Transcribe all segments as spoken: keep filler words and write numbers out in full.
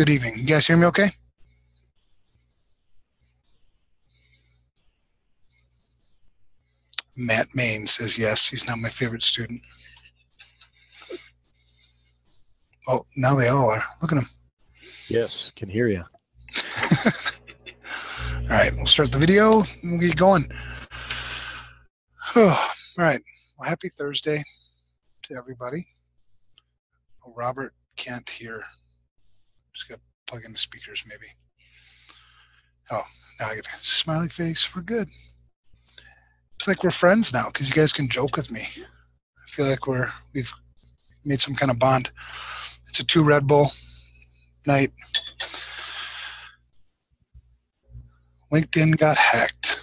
Good evening. You guys hear me okay? Matt Main says yes. He's not my favorite student. Oh, now they all are. Look at them. Yes, can hear you. All right, we'll start the video and we'll get going. Oh, all right. Well, happy Thursday to everybody. Oh, Robert can't hear. Just got to plug in the speakers maybe. Oh, now I get a smiley face. We're good. It's like we're friends now because you guys can joke with me. I feel like we're we've made some kind of bond. It's a two Red Bull night. LinkedIn got hacked.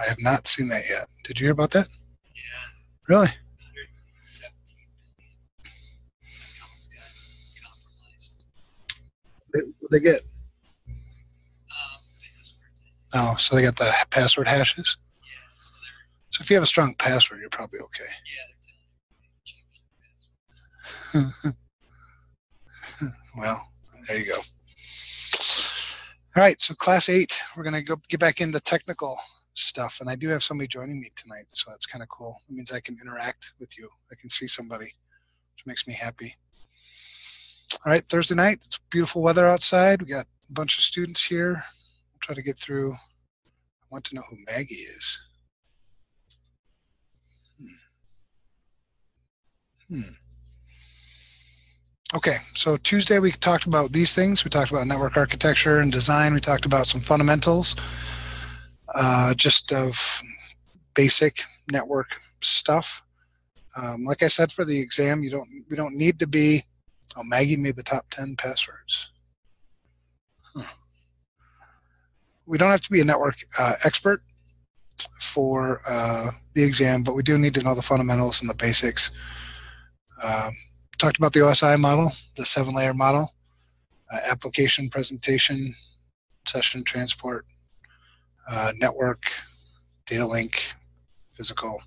I have not seen that yet. Did you hear about that? Yeah. Really? one hundred seventeen million accounts got compromised. They, what they get? Um, oh, so they got the password hashes? Yeah. So, so if you have a strong password, you're probably okay. Yeah, they're telling everybody to change their passwords. Well, there you go. All right, so class eight, we're going to go get back into technical stuff. And I do have somebody joining me tonight, so that's kind of cool. It means I can interact with you. I can see somebody, which makes me happy. All right, Thursday night, it's beautiful weather outside. We got a bunch of students here. I'll try to get through. I want to know who Maggie is. Hmm. Hmm. Okay, so Tuesday we talked about these things. We talked about network architecture and design. We talked about some fundamentals, uh, just of basic network stuff. Um, like I said, for the exam, you don't we don't need to be. Oh, Maggie made the top ten passwords. Huh. We don't have to be a network uh, expert for uh, the exam, but we do need to know the fundamentals and the basics. Um, Talked about the O S I model, the seven-layer model, uh, application, presentation, session, transport, uh, network, data link, physical.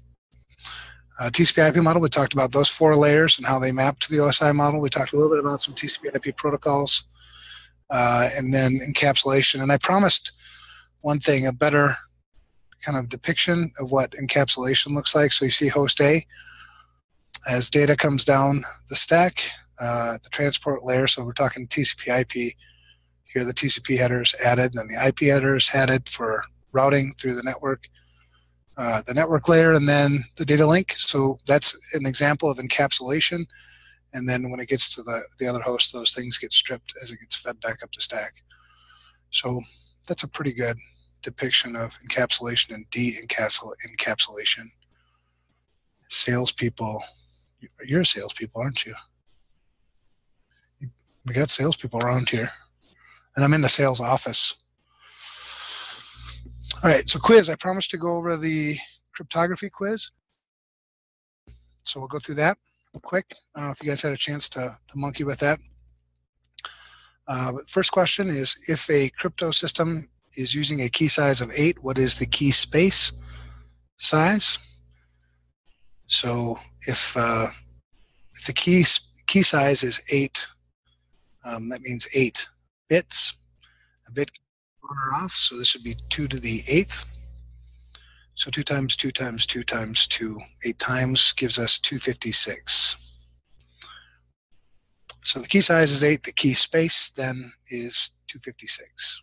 Uh, T C P I P model, we talked about those four layers and how they map to the O S I model. We talked a little bit about some T C P I P protocols, uh, and then encapsulation. And I promised one thing, a better kind of depiction of what encapsulation looks like. So you see host A. As data comes down the stack, uh, the transport layer, so we're talking T C P I P, here the T C P headers added, and then the I P headers added for routing through the network, uh, the network layer, and then the data link. So that's an example of encapsulation. And then when it gets to the, the other host, those things get stripped as it gets fed back up the stack. So that's a pretty good depiction of encapsulation and de-encapsulation. Salespeople. You're salespeople, aren't you? We got salespeople around here, and I'm in the sales office. All right, so quiz. I promised to go over the cryptography quiz, so we'll go through that quick. I don't know if you guys had a chance to, to monkey with that. Uh, but first question is: if a crypto system is using a key size of eight, what is the key space size? So if, uh, if the key, key size is eight, um, that means eight bits. A bit on or off, so this would be two to the eighth. So two times two times two times two, eight times gives us two hundred fifty-six. So the key size is eight, the key space then is two hundred fifty-six.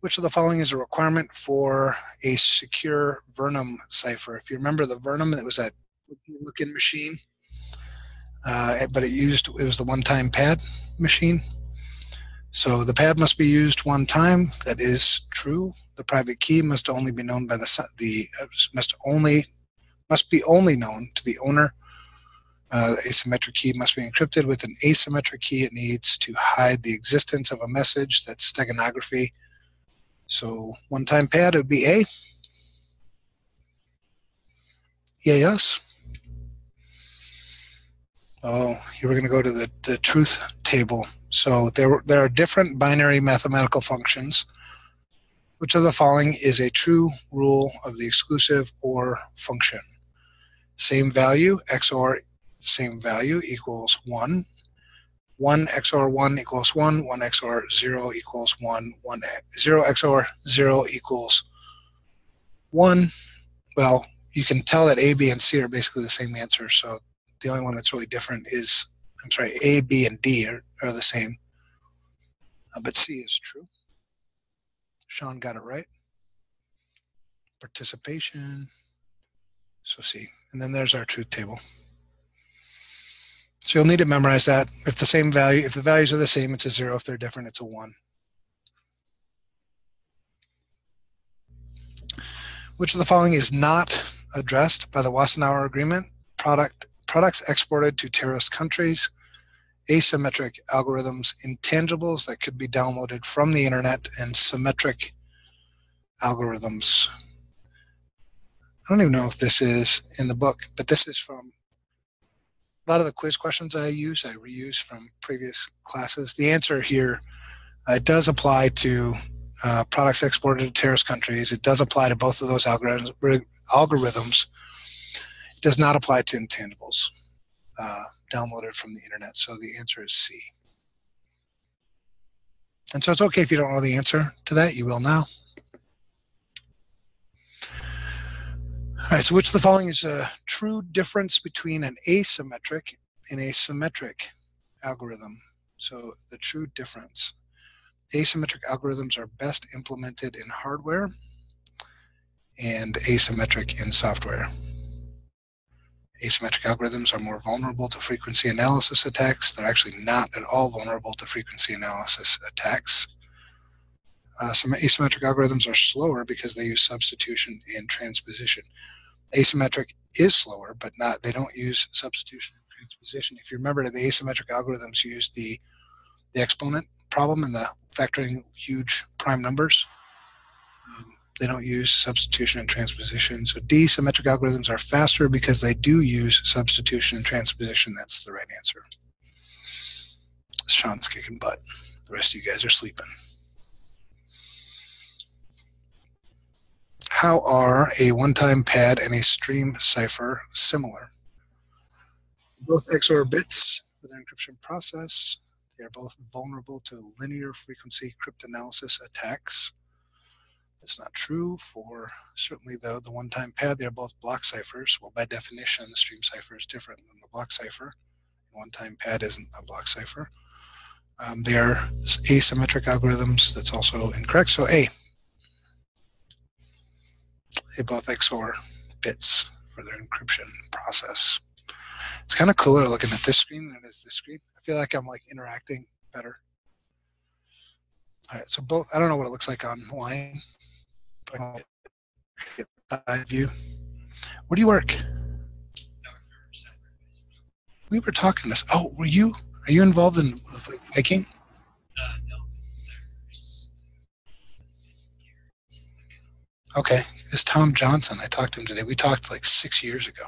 Which of the following is a requirement for a secure Vernum cipher? If you remember the Vernum, it was that looking machine, uh, but it used it was the one-time pad machine. So the pad must be used one time. That is true. The private key must only be known by the the uh, must only must be only known to the owner. Uh, the asymmetric key must be encrypted with an asymmetric key. It needs to hide the existence of a message. That's steganography. So one-time pad, it would be A. Yeah, yes. Oh, you were going to go to the, the truth table. So there, there are different binary mathematical functions. Which of the following is a true rule of the exclusive OR function? Same value, X O R same value equals one. one X O R one equals one, one X O R zero equals one, one zero X O R zero equals one. Well, you can tell that A, B, and C are basically the same answer, so the only one that's really different is, I'm sorry, A, B, and D are, are the same, uh, but C is true. Sean got it right. Participation, so C. And then there's our truth table. So you'll need to memorize that. If the same value, if the values are the same, it's a zero. If they're different, it's a one. Which of the following is not addressed by the Wassenaar Agreement? Product, products exported to terrorist countries, asymmetric algorithms, intangibles that could be downloaded from the internet, and symmetric algorithms. I don't even know if this is in the book, but this is from a lot of the quiz questions I use, I reuse from previous classes. The answer here, uh, it does apply to uh, products exported to terrorist countries. It does apply to both of those algorithms. algorithms. It does not apply to intangibles uh, downloaded from the internet. So the answer is C. And so it's okay if you don't know the answer to that. You will now. All right, so which of the following is a true difference between an asymmetric and a symmetric algorithm? So the true difference. Asymmetric algorithms are best implemented in hardware and asymmetric in software. Asymmetric algorithms are more vulnerable to frequency analysis attacks. They're actually not at all vulnerable to frequency analysis attacks. Uh, some asymmetric algorithms are slower because they use substitution and transposition. Asymmetric is slower, but not, they don't use substitution and transposition. If you remember, the asymmetric algorithms use the, the exponent problem and the factoring huge prime numbers. Um, they don't use substitution and transposition. So D, symmetric algorithms are faster because they do use substitution and transposition. That's the right answer. Sean's kicking butt. The rest of you guys are sleeping. How are a one-time pad and a stream cipher similar? Both X O R bits for their encryption process. They are both vulnerable to linear frequency cryptanalysis attacks. That's not true for, certainly though, the one-time pad. They're both block ciphers. Well, by definition, the stream cipher is different than the block cipher. One-time pad isn't a block cipher. Um, they are asymmetric algorithms. That's also incorrect. So A. They both X O R bits for their encryption process. It's kind of cooler looking at this screen than it is this screen. I feel like I'm like interacting better. All right, so both, I don't know what it looks like online, but I'll get the side view. Where do you work? We were talking this. Oh, were you, are you involved in Viking? Uh, no. Okay. It's Tom Johnson. I talked to him today. We talked like six years ago.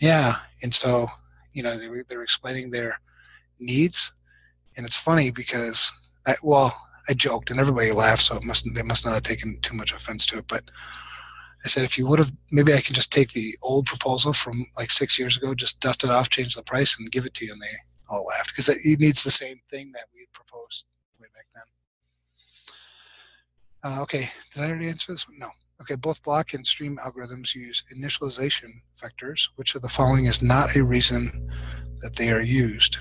Yeah. And so, you know, they were, they were explaining their needs. And it's funny because, I, well, I joked and everybody laughed, so it must, they must not have taken too much offense to it. But I said, if you would have, maybe I can just take the old proposal from like six years ago, just dust it off, change the price, and give it to you. And they all laughed because it needs the same thing that we proposed way back then. Uh, okay, did I already answer this one? No. Okay, both block and stream algorithms use initialization vectors. Which of the following is not a reason that they are used?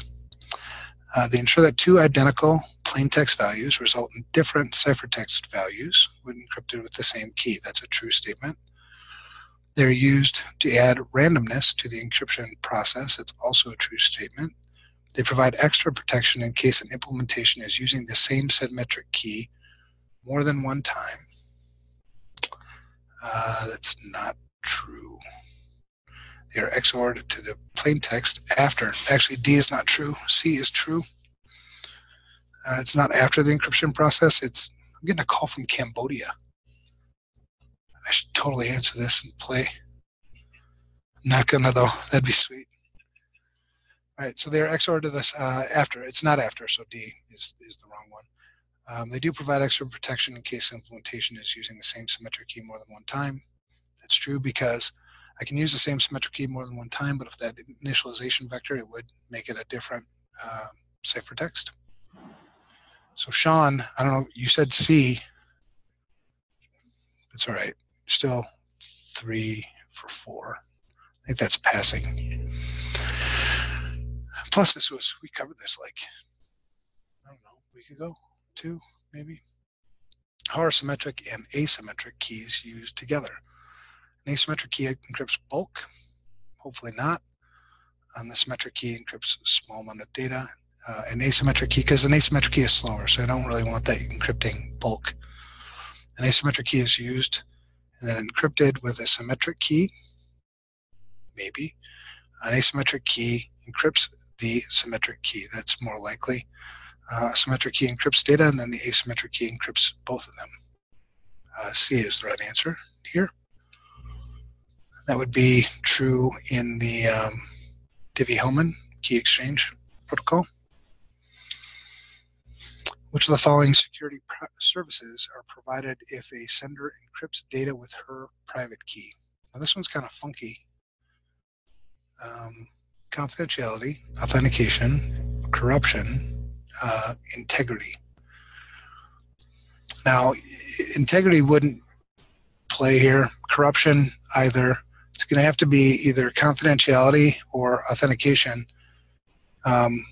Uh, they ensure that two identical plaintext values result in different ciphertext values when encrypted with the same key. That's a true statement. They're used to add randomness to the encryption process. That's also a true statement. They provide extra protection in case an implementation is using the same symmetric key more than one time. Uh, that's not true. They are X O R'd to the plain text after. Actually, D is not true. C is true. Uh, it's not after the encryption process. It's, I'm getting a call from Cambodia. I should totally answer this and play. I'm not gonna though. That'd be sweet. All right, so they are X O R'd to this uh, after. It's not after, so D is, is the wrong one. Um, they do provide extra protection in case implementation is using the same symmetric key more than one time. That's true because I can use the same symmetric key more than one time, but if that initialization vector, it would make it a different uh, ciphertext. So Sean, I don't know, you said C. It's all right. Still three for four. I think that's passing. Plus, this was, we covered this like, I don't know, a week ago, two maybe. How are symmetric and asymmetric keys used together? An asymmetric key encrypts bulk, hopefully not. And the symmetric key encrypts small amount of data. Uh, an asymmetric key, because an asymmetric key is slower, so I don't really want that encrypting bulk. An asymmetric key is used and then encrypted with a symmetric key, maybe. An asymmetric key encrypts the symmetric key. That's more likely. Uh, a symmetric key encrypts data, and then the asymmetric key encrypts both of them. Uh, C is the right answer here. That would be true in the um, Divvy-Hellman key exchange protocol. Which of the following security services are provided if a sender encrypts data with her private key? Now this one's kind of funky. Um, confidentiality, authentication, corruption, uh, integrity. Now, integrity wouldn't play here. Corruption, either. It's going to have to be either confidentiality or authentication. Um,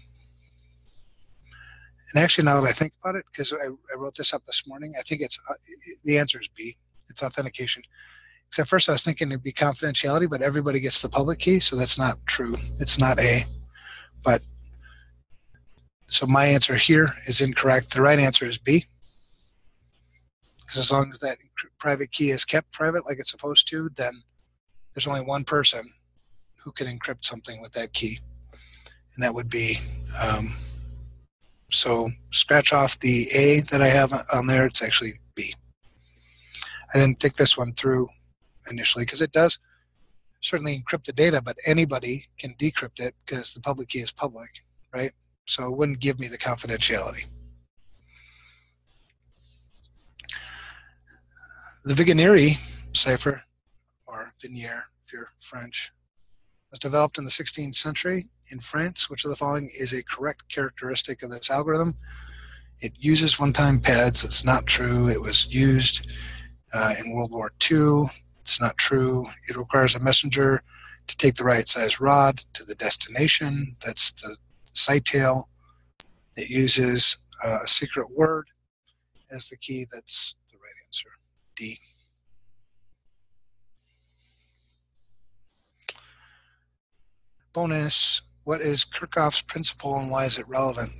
and actually, now that I think about it, because I, I wrote this up this morning, I think it's uh, the answer is B. It's authentication. Because at first I was thinking it'd be confidentiality, but everybody gets the public key, so that's not true. It's not A. But so my answer here is incorrect. The right answer is B. Because as long as that private key is kept private like it's supposed to, then there's only one person who can encrypt something with that key. And that would be, um, so scratch off the A that I have on there. It's actually B. I didn't think this one through initially, because it does certainly encrypt the data, but anybody can decrypt it because the public key is public, right? So it wouldn't give me the confidentiality. The Vigenère cipher, or Vigenère if you're French, was developed in the sixteenth century in France. Which of the following is a correct characteristic of this algorithm? It uses one-time pads. It's not true. It was used uh, in World War Two. It's not true. It requires a messenger to take the right size rod to the destination. That's the site tail. It uses uh, a secret word as the key. That's the right answer. D. Bonus, what is Kirchhoff's principle and why is it relevant?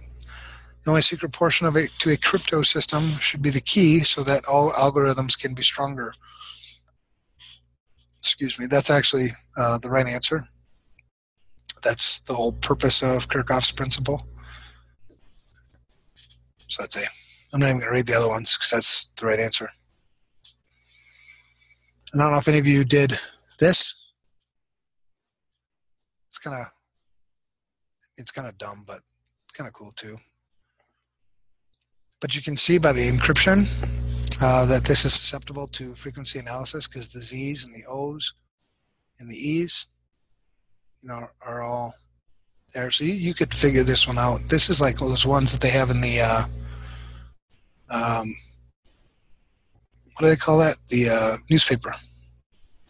The only secret portion of it to a crypto system should be the key so that all algorithms can be stronger. Excuse me, that's actually uh, the right answer. That's the whole purpose of Kirchhoff's principle. So that's A. I'm not even going to read the other ones because that's the right answer. And I don't know if any of you did this. It's kind of it's kind of dumb, but it's kind of cool too. But you can see by the encryption uh, that this is susceptible to frequency analysis because the Z's and the O's and the E's, you know, are all there. So you, you could figure this one out. This is like those ones that they have in the uh, um. What do they call that? The uh, newspaper,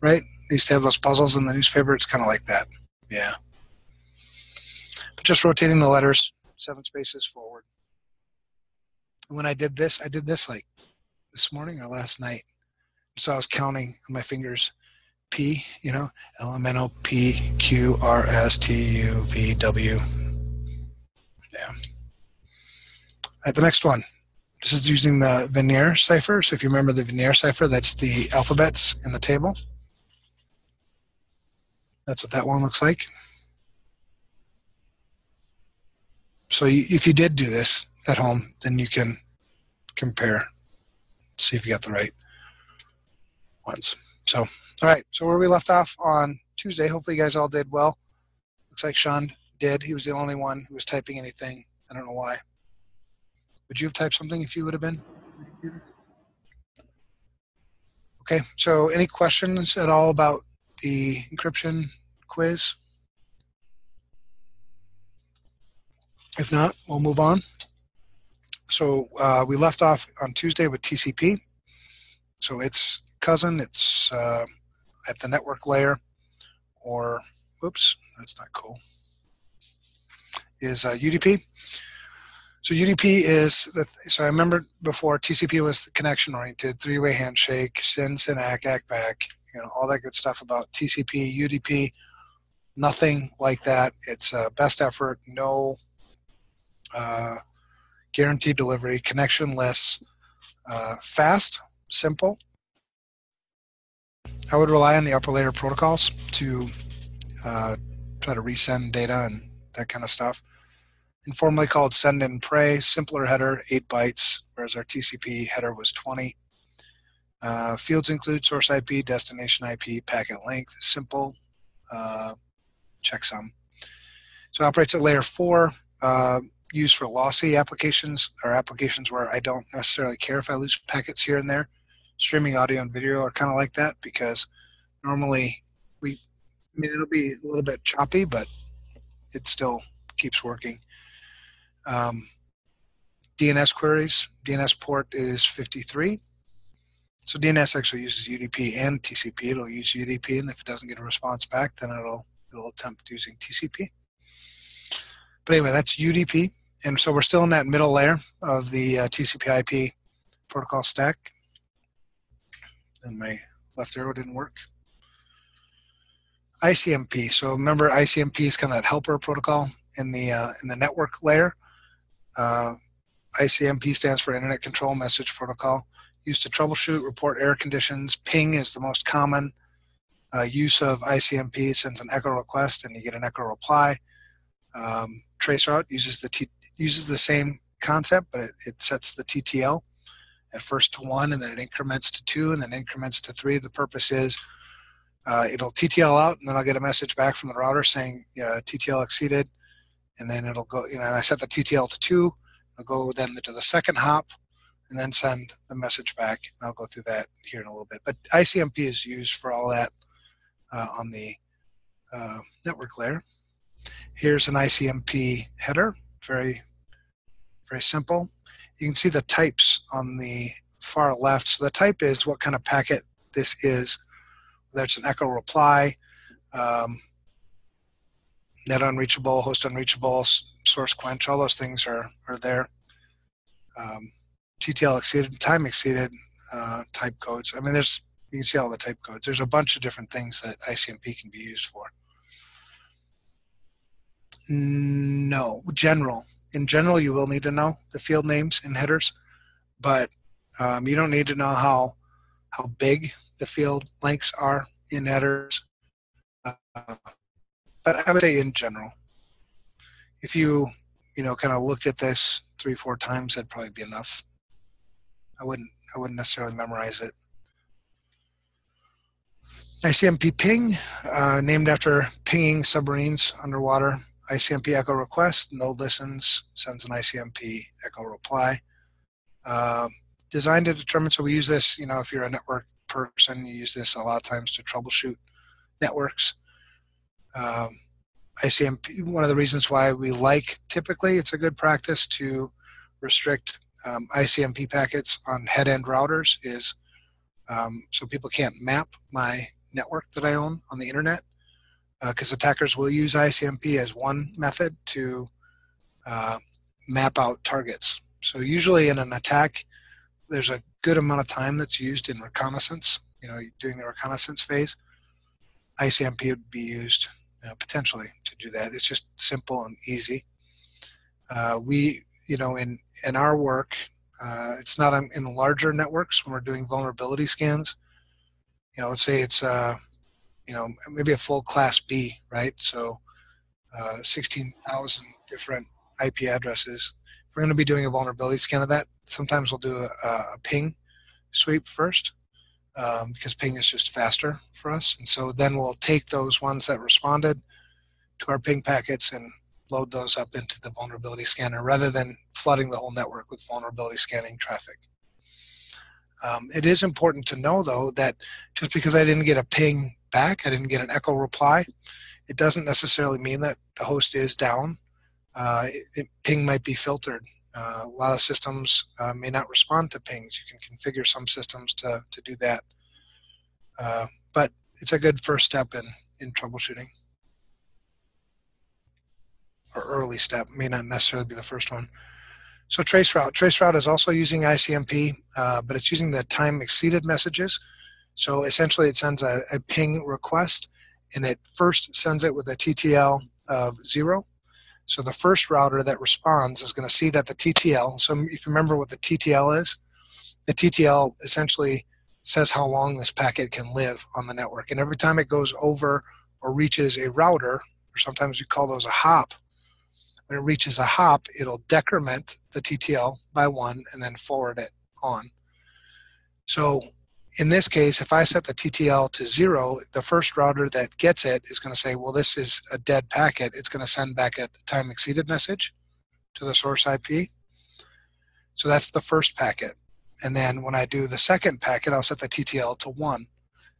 right? They used to have those puzzles in the newspaper. It's kind of like that. Yeah. But just rotating the letters, seven spaces forward. And when I did this, I did this like this morning or last night. So I was counting on my fingers. P, you know, L M N O P Q R S T U V W. Yeah. All right, the next one. This is using the Vigenère cipher. So if you remember the Vigenère cipher, that's the alphabets in the table. That's what that one looks like. So you, if you did do this at home, then you can compare, see if you got the right ones. So, all right, so where we left off on Tuesday, hopefully you guys all did well. Looks like Sean did. He was the only one who was typing anything. I don't know why. Would you have typed something if you would have been? Okay, so any questions at all about the encryption quiz? If not, we'll move on. So uh, we left off on Tuesday with T C P. So its cousin, it's uh, at the network layer, or, oops, that's not cool, is uh, U D P. So U D P is, the th so I remember before T C P was connection-oriented, three-way handshake, SYN, SYNAC, ACK-BACK, you know, all that good stuff about T C P, U D P, nothing like that. It's uh, best effort, no uh, guaranteed delivery, connectionless, uh, fast, simple. I would rely on the upper layer protocols to uh, try to resend data and that kind of stuff. Informally called send and pray, simpler header, eight bytes, whereas our T C P header was twenty. Uh, fields include source I P, destination I P, packet length, simple, uh, checksum. So it operates at layer four, uh, used for lossy applications, or applications where I don't necessarily care if I lose packets here and there. Streaming audio and video are kind of like that, because normally we, I mean, it'll be a little bit choppy, but it still keeps working. Um, D N S queries, D N S port is fifty-three. So D N S actually uses U D P and T C P. It'll use U D P, and if it doesn't get a response back, then it'll it'll attempt using T C P. But anyway, that's U D P, and so we're still in that middle layer of the uh, T C P I P protocol stack. And my left arrow didn't work. I C M P. So remember, I C M P is kind of that helper protocol in the uh, in the network layer. Uh, I C M P stands for Internet Control Message Protocol, used to troubleshoot, report error conditions. Ping is the most common uh, use of I C M P. Sends an echo request, and you get an echo reply. Um, Traceroute uses the t uses the same concept, but it, it sets the T T L at first to one, and then it increments to two, and then increments to three. The purpose is uh, it'll T T L out, and then I'll get a message back from the router saying yeah, T T L exceeded. And then it'll go, you know, and I set the T T L to two, it'll go then to the second hop, and then send the message back. And I'll go through that here in a little bit. But I C M P is used for all that uh, on the uh, network layer. Here's an I C M P header, very, very simple. You can see the types on the far left. So the type is what kind of packet this is, whether it's an echo reply, um, net unreachable, host unreachable, source quench, all those things are, are there. Um, T T L exceeded, time exceeded, uh, type codes. I mean, there's, you can see all the type codes. There's a bunch of different things that I C M P can be used for. No, general. In general, you will need to know the field names and headers, but um, you don't need to know how, how big the field lengths are in headers. Uh, But I would say in general, if you, you know, kind of looked at this three, four times, that'd probably be enough. I wouldn't, I wouldn't necessarily memorize it. I C M P ping, uh, named after pinging submarines underwater. I C M P echo request, node listens, sends an I C M P echo reply. Uh, designed to determine, so we use this, you know, if you're a network person, you use this a lot of times to troubleshoot networks. Um, I C M P, one of the reasons why we like, typically it's a good practice to restrict um, I C M P packets on head-end routers is um, so people can't map my network that I own on the internet, because uh, attackers will use I C M P as one method to uh, map out targets. So usually in an attack, there's a good amount of time that's used in reconnaissance, you know, doing the reconnaissance phase. I C M P would be used uh, potentially to do that. It's just simple and easy. Uh, we, you know, in, in our work, uh, it's not um, in larger networks when we're doing vulnerability scans. You know, let's say it's, uh, you know, maybe a full class B, right? So uh, sixteen thousand different I P addresses. If we're going to be doing a vulnerability scan of that, sometimes we'll do a, a ping sweep first. Um, because ping is just faster for us, and so then we'll take those ones that responded to our ping packets and load those up into the vulnerability scanner rather than flooding the whole network with vulnerability scanning traffic. Um, it is important to know though that just because I didn't get a ping back. I didn't get an echo reply. It doesn't necessarily mean that the host is down. Uh, it, it, ping might be filtered. Uh, a lot of systems uh, may not respond to pings. You can configure some systems to, to do that. Uh, but it's a good first step in, in troubleshooting. Or early step, may not necessarily be the first one. So traceroute. Traceroute is also using I C M P, uh, but it's using the time exceeded messages. So essentially it sends a, a ping request, and it first sends it with a T T L of zero. So the first router that responds is going to see that the T T L, so if you remember what the T T L is, the T T L essentially says how long this packet can live on the network. And every time it goes over or reaches a router, or sometimes we call those a hop, when it reaches a hop, it'll decrement the T T L by one and then forward it on. So in this case, if I set the T T L to zero, the first router that gets it is going to say, well, this is a dead packet. It's going to send back a time exceeded message to the source I P. So that's the first packet. And then when I do the second packet, I'll set the T T L to one.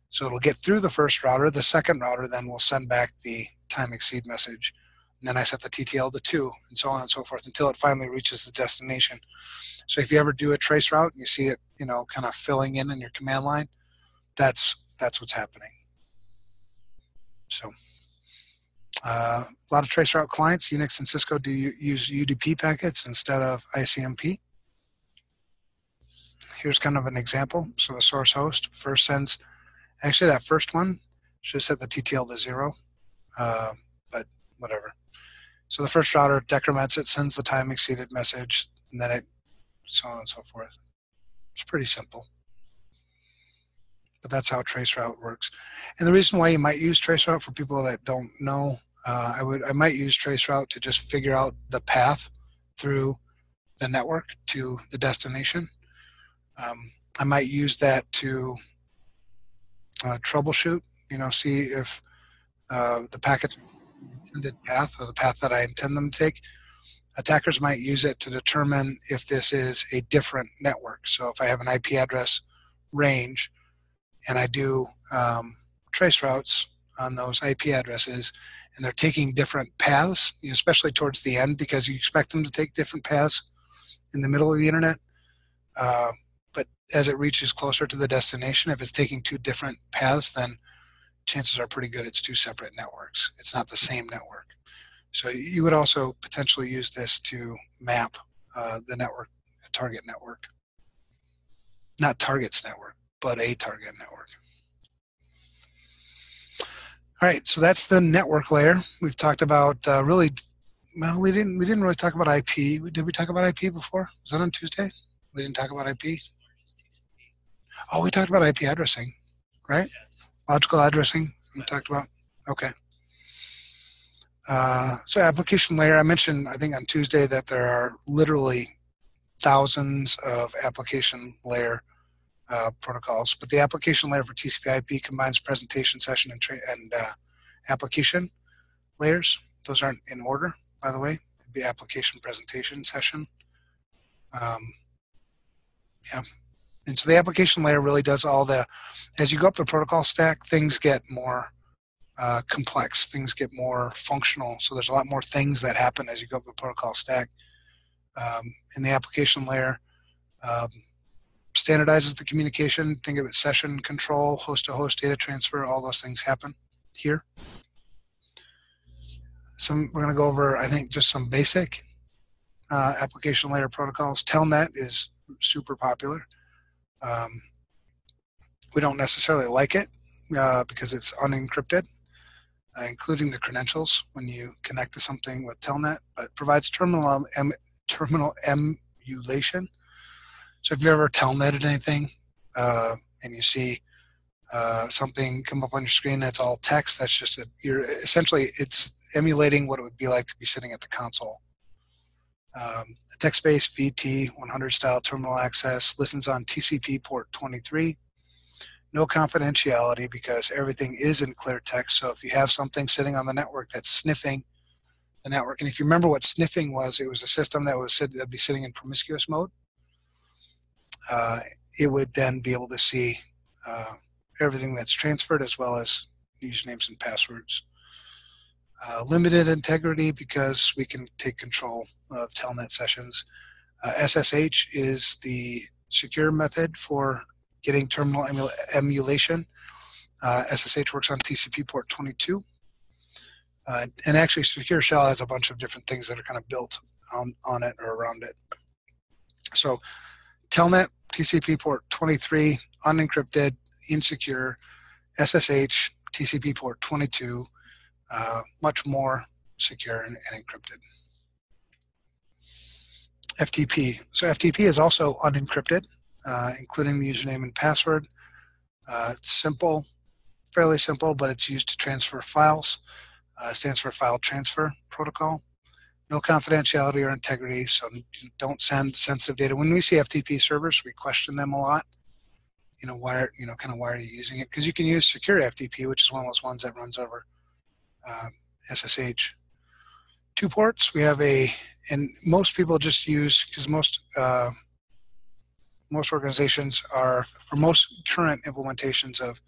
So it'll get through the first router. The second router then will send back the time exceed message. And then I set the T T L to two, and so on and so forth, until it finally reaches the destination. So if you ever do a trace route and you see it, you know, kind of filling in in your command line, that's that's what's happening. So uh, a lot of trace route clients, Unix and Cisco, do use U D P packets instead of I C M P. Here's kind of an example. So the source host first sends, actually that first one should set the T T L to zero, uh, but whatever. So the first router decrements it, sends the time exceeded message, and then it, so on and so forth. It's pretty simple. But that's how traceroute works. And the reason why you might use traceroute, for people that don't know, uh, I would I might use traceroute to just figure out the path through the network to the destination. Um, I might use that to uh, troubleshoot, you know, see if uh, the packet's intended path, or the path that I intend them to take. Attackers might use it to determine if this is a different network. So if I have an I P address range and I do um, trace routes on those I P addresses, and they're taking different paths, especially towards the end, because you expect them to take different paths in the middle of the internet. Uh, but as it reaches closer to the destination, if it's taking two different paths, then chances are pretty good it's two separate networks. It's not the same network. So you would also potentially use this to map uh, the network, a target network. Not target's network, but a target network. All right, so that's the network layer. We've talked about uh, really, well, we didn't we didn't really talk about I P. Did we talk about I P before? Was that on Tuesday? We didn't talk about I P? Oh, we talked about I P addressing, right? Yes. Logical addressing we talked about. Okay. Uh, so application layer, I mentioned I think on Tuesday that there are literally thousands of application layer uh, protocols, but the application layer for T C P I P combines presentation, session, and, tra and uh, application layers. Those aren't in order, by the way. It'd be application, presentation, session. Um, yeah. And so the application layer really does all the, as you go up the protocol stack, things get more uh, complex, things get more functional. So there's a lot more things that happen as you go up the protocol stack. Um, and the application layer um, standardizes the communication. Think of it, session control, host-to-host data transfer, all those things happen here. So we're going to go over, I think, just some basic uh, application layer protocols. Telnet is super popular. Um, we don't necessarily like it uh, because it's unencrypted, uh, including the credentials when you connect to something with Telnet, but provides terminal em terminal emulation. So if you ever Telnetted anything uh, and you see uh, something come up on your screen that's all text, that's just a, you're essentially it's emulating what it would be like to be sitting at the console. Um, text-based V T one hundred style terminal access, listens on T C P port twenty-three. No confidentiality because everything is in clear text. So if you have something sitting on the network that's sniffing the network, and if you remember what sniffing was, it was a system that was sit that'd be sitting in promiscuous mode. Uh, it would then be able to see uh, everything that's transferred as well as usernames and passwords. Uh, limited integrity because we can take control of Telnet sessions. Uh, S S H is the secure method for getting terminal emul emulation. Uh, S S H works on T C P port twenty-two. Uh, and actually Secure Shell has a bunch of different things that are kind of built on, on it or around it. So Telnet, T C P port twenty-three, unencrypted, insecure, S S H, T C P port twenty-two, uh, much more secure and, and encrypted. F T P. So F T P is also unencrypted, uh, including the username and password. Uh, it's simple, fairly simple, but it's used to transfer files. Uh, stands for File Transfer Protocol. No confidentiality or integrity, so don't send sensitive data. When we see F T P servers, we question them a lot. You know, why are, you know, kind of why are you using it? Because you can use secure F T P, which is one of those ones that runs over uh, S S H. Two ports, we have a, and most people just use, because most, uh, most organizations are, or most current implementations of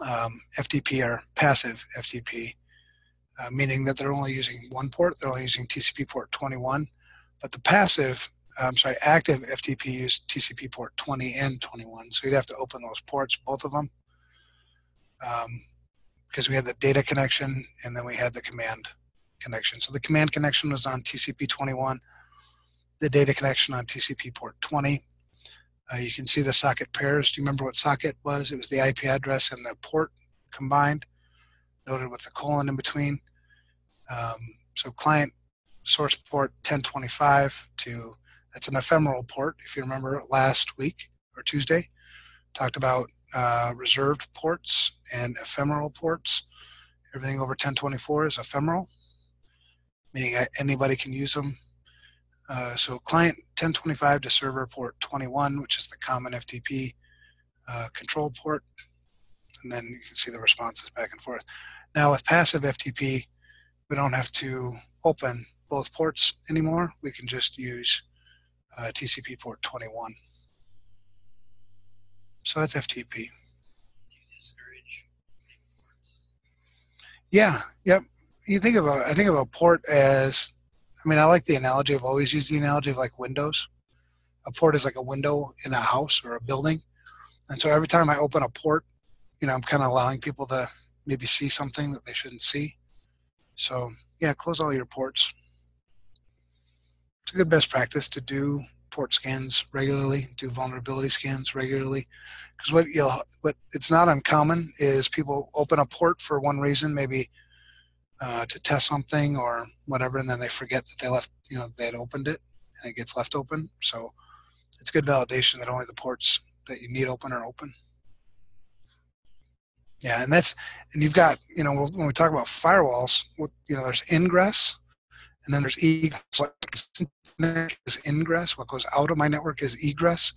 um, F T P are passive F T P. Uh, meaning that they're only using one port, they're only using T C P port twenty-one, but the passive, I'm sorry, active F T P used T C P port twenty and twenty-one, so you'd have to open those ports, both of them, because um, we had the data connection and then we had the command connection. So the command connection was on T C P twenty-one, the data connection on T C P port twenty. Uh, you can see the socket pairs. Do you remember what socket was? It was the I P address and the port combined, noted with the colon in between. Um, so client source port ten twenty-five to, that's an ephemeral port. If you remember last week or Tuesday, talked about uh, reserved ports and ephemeral ports. Everything over ten twenty-four is ephemeral, meaning anybody can use them. Uh, so client ten twenty-five to server port twenty-one, which is the common F T P uh, control port. And then you can see the responses back and forth. Now with passive F T P, we don't have to open both ports anymore. We can just use uh, T C P port twenty-one. So that's F T P. Do you discourage ports? Yeah, yep. You think of a, I think of a port as, I mean, I like the analogy. I've always used the analogy of like windows. A port is like a window in a house or a building. And so every time I open a port, you know, I'm kind of allowing people to maybe see something that they shouldn't see. So yeah, close all your ports. It's a good best practice to do port scans regularly, do vulnerability scans regularly, because what you'll, what it's not uncommon is people open a port for one reason, maybe uh, to test something or whatever, and then they forget that they left, you know, they had opened it and it gets left open. So it's good validation that only the ports that you need open are open. Yeah, and that's, and you've got, you know, when we talk about firewalls, you know, there's ingress, and then there's egress. What is ingress? What goes out of my network is egress.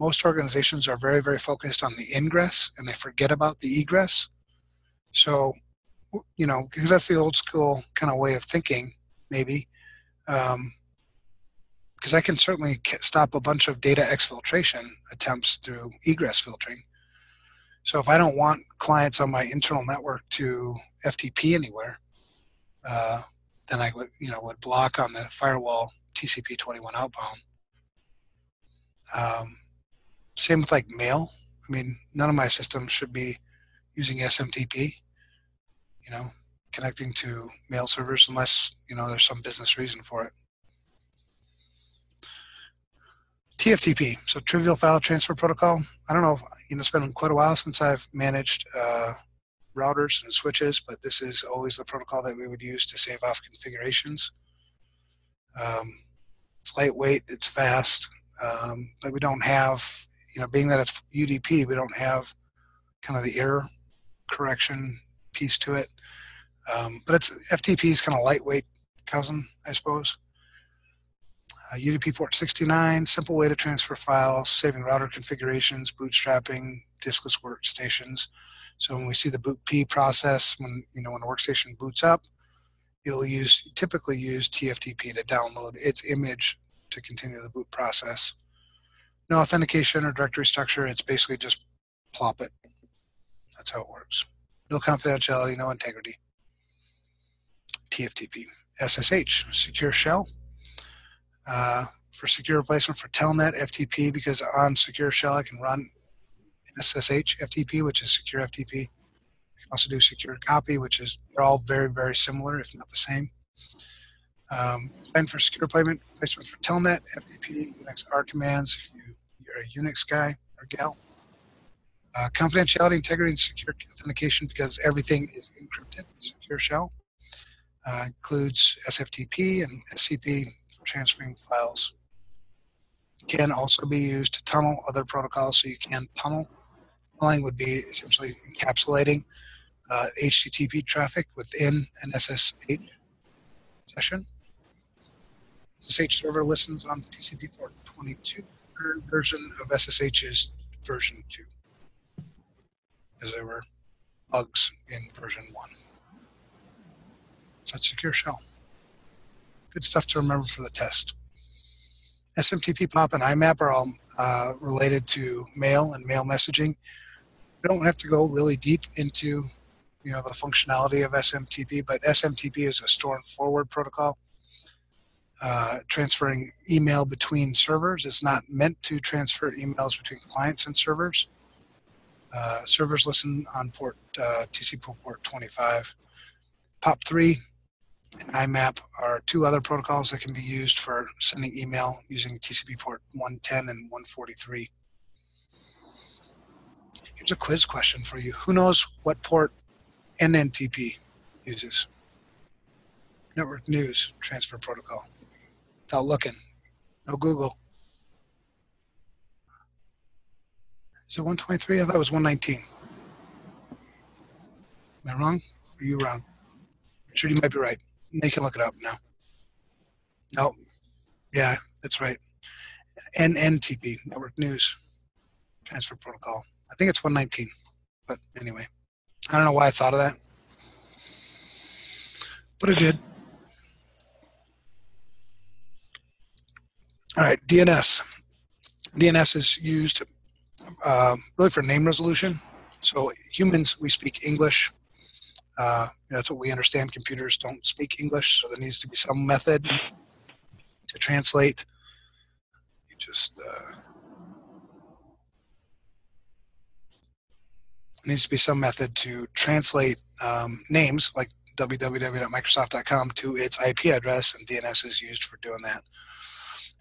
Most organizations are very, very focused on the ingress, and they forget about the egress. So, you know, because that's the old school kind of way of thinking, maybe. Um, because I can certainly stop a bunch of data exfiltration attempts through egress filtering. So if I don't want clients on my internal network to F T P anywhere, uh, then I would, you know, would block on the firewall T C P twenty-one outbound. Um, same with like mail. I mean, none of my systems should be using S M T P, you know, connecting to mail servers unless, you know, there's some business reason for it. T F T P, so Trivial File Transfer Protocol. I don't know, you know, it's been quite a while since I've managed uh, routers and switches, but this is always the protocol that we would use to save off configurations. Um, it's lightweight, it's fast, um, but we don't have, you know, being that it's U D P, we don't have kind of the error correction piece to it. Um, but it's F T P is kind of lightweight cousin, I suppose. Uh, U D P port sixty-nine, simple way to transfer files, saving router configurations, bootstrapping, diskless workstations. So when we see the boot P process, when, you know, when a workstation boots up, it'll use, typically use T F T P to download its image to continue the boot process. No authentication or directory structure, it's basically just plop it. That's how it works. no confidentiality, no integrity. T F T P, S S H, secure shell. Uh, for secure replacement for Telnet, F T P, because on secure shell I can run S S H F T P, which is secure F T P. I can also do secure copy, which is, they're all very, very similar, if not the same. Um, plan for secure replacement, replacement for Telnet, F T P, Unix R commands, if you, you're a Unix guy or gal. Uh, confidentiality, integrity, and secure authentication, because everything is encrypted. Secure shell uh, includes S F T P and S C P for transferring files. Can also be used to tunnel other protocols, so you can tunnel. Tunneling would be essentially encapsulating uh, H T T P traffic within an S S H session. S S H server listens on T C P port twenty-two. Current version of S S H is version two, as there were bugs in version one. So that's secure shell. Good stuff to remember for the test. S M T P, POP, and I MAP are all uh, related to mail and mail messaging. We don't have to go really deep into, you know, the functionality of S M T P, but S M T P is a store and forward protocol, uh, transferring email between servers. It's not meant to transfer emails between clients and servers. Uh, servers listen on port uh, T C P port twenty-five. POP three and I MAP are two other protocols that can be used for sending email using T C P port one ten and one forty-three. Here's a quiz question for you. Who knows what port N N T P uses? Network News Transfer Protocol. Without looking. No Google. Is it one twenty-three? I thought it was one nineteen. Am I wrong? Are you wrong? Sure, you might be right. They can look it up now. No. Oh, yeah, that's right. N N T P, Network News Transfer Protocol. I think it's one nineteen, but anyway. I don't know why I thought of that, but it did. All right, D N S. D N S is used uh, really for name resolution. So humans, we speak English. Uh, that's what we understand. Computers don't speak English, so there needs to be some method to translate. You just uh, there needs to be some method to translate um, names like w w w dot microsoft dot com to its I P address, and D N S is used for doing that.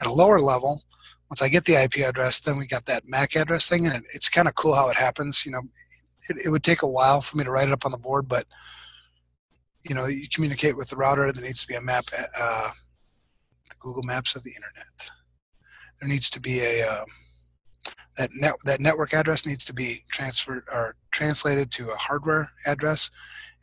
At a lower level, once I get the I P address, then we got that M A C address thing, and it, it's kind of cool how it happens. You know. It, it would take a while for me to write it up on the board, but you know, you communicate with the router. There needs to be a map, uh, the Google Maps of the internet. There needs to be a uh, that net that network address needs to be transferred or translated to a hardware address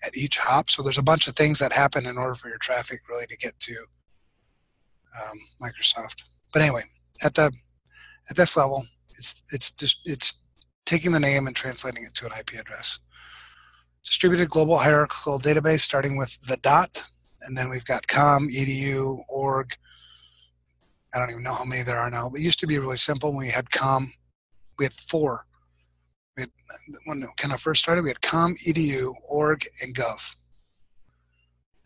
at each hop. So there's a bunch of things that happen in order for your traffic really to get to um, Microsoft. But anyway, at the at this level, it's it's just it's. taking the name and translating it to an I P address. Distributed global hierarchical database, starting with the dot, and then we've got com, edu, org. I don't even know how many there are now, but it used to be really simple. When we had com, we had four. We had, when I first started, we had com, edu, org, and gov.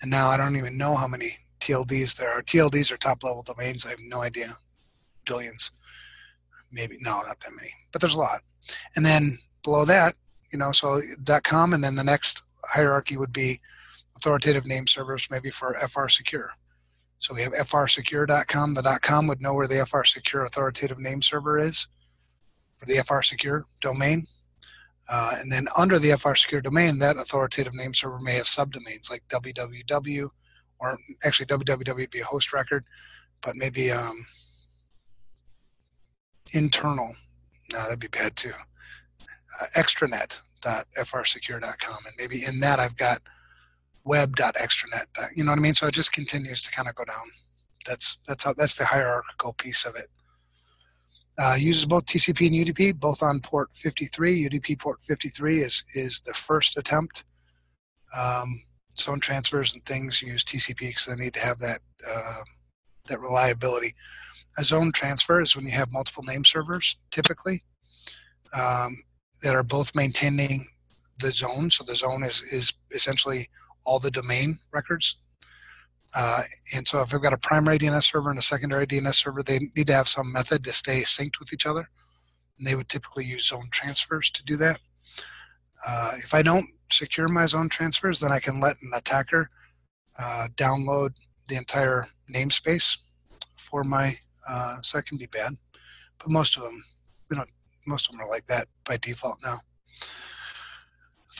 And now I don't even know how many T L Ds there are. T L Ds are top-level domains. I have no idea. Billions. Maybe, no, not that many, but there's a lot. And then below that, you know, so .com, and then the next hierarchy would be authoritative name servers, maybe for F R Secure. So we have F R secure dot com. The .com would know where the F R Secure authoritative name server is for the F R Secure domain. Uh, and then under the F R Secure domain, that authoritative name server may have subdomains like www, or actually www would be a host record, but maybe um, internal. No, that'd be bad too. Uh, extranet dot f r secure dot com, and maybe in that I've got web dot extranet. You know what I mean? So it just continues to kind of go down. That's that's how that's the hierarchical piece of it. Uh, uses both T C P and U D P, both on port fifty-three. U D P port fifty-three is is the first attempt. Um, Some transfers and things use T C P because they need to have that uh, that reliability. A zone transfer is when you have multiple name servers, typically, um, that are both maintaining the zone. So the zone is, is essentially all the domain records. Uh, and so if I've got a primary D N S server and a secondary D N S server, they need to have some method to stay synced with each other. And they would typically use zone transfers to do that. Uh, if I don't secure my zone transfers, then I can let an attacker uh, download the entire namespace for my, uh, so that can be bad. But most of them, we don't, most of them are like that by default now.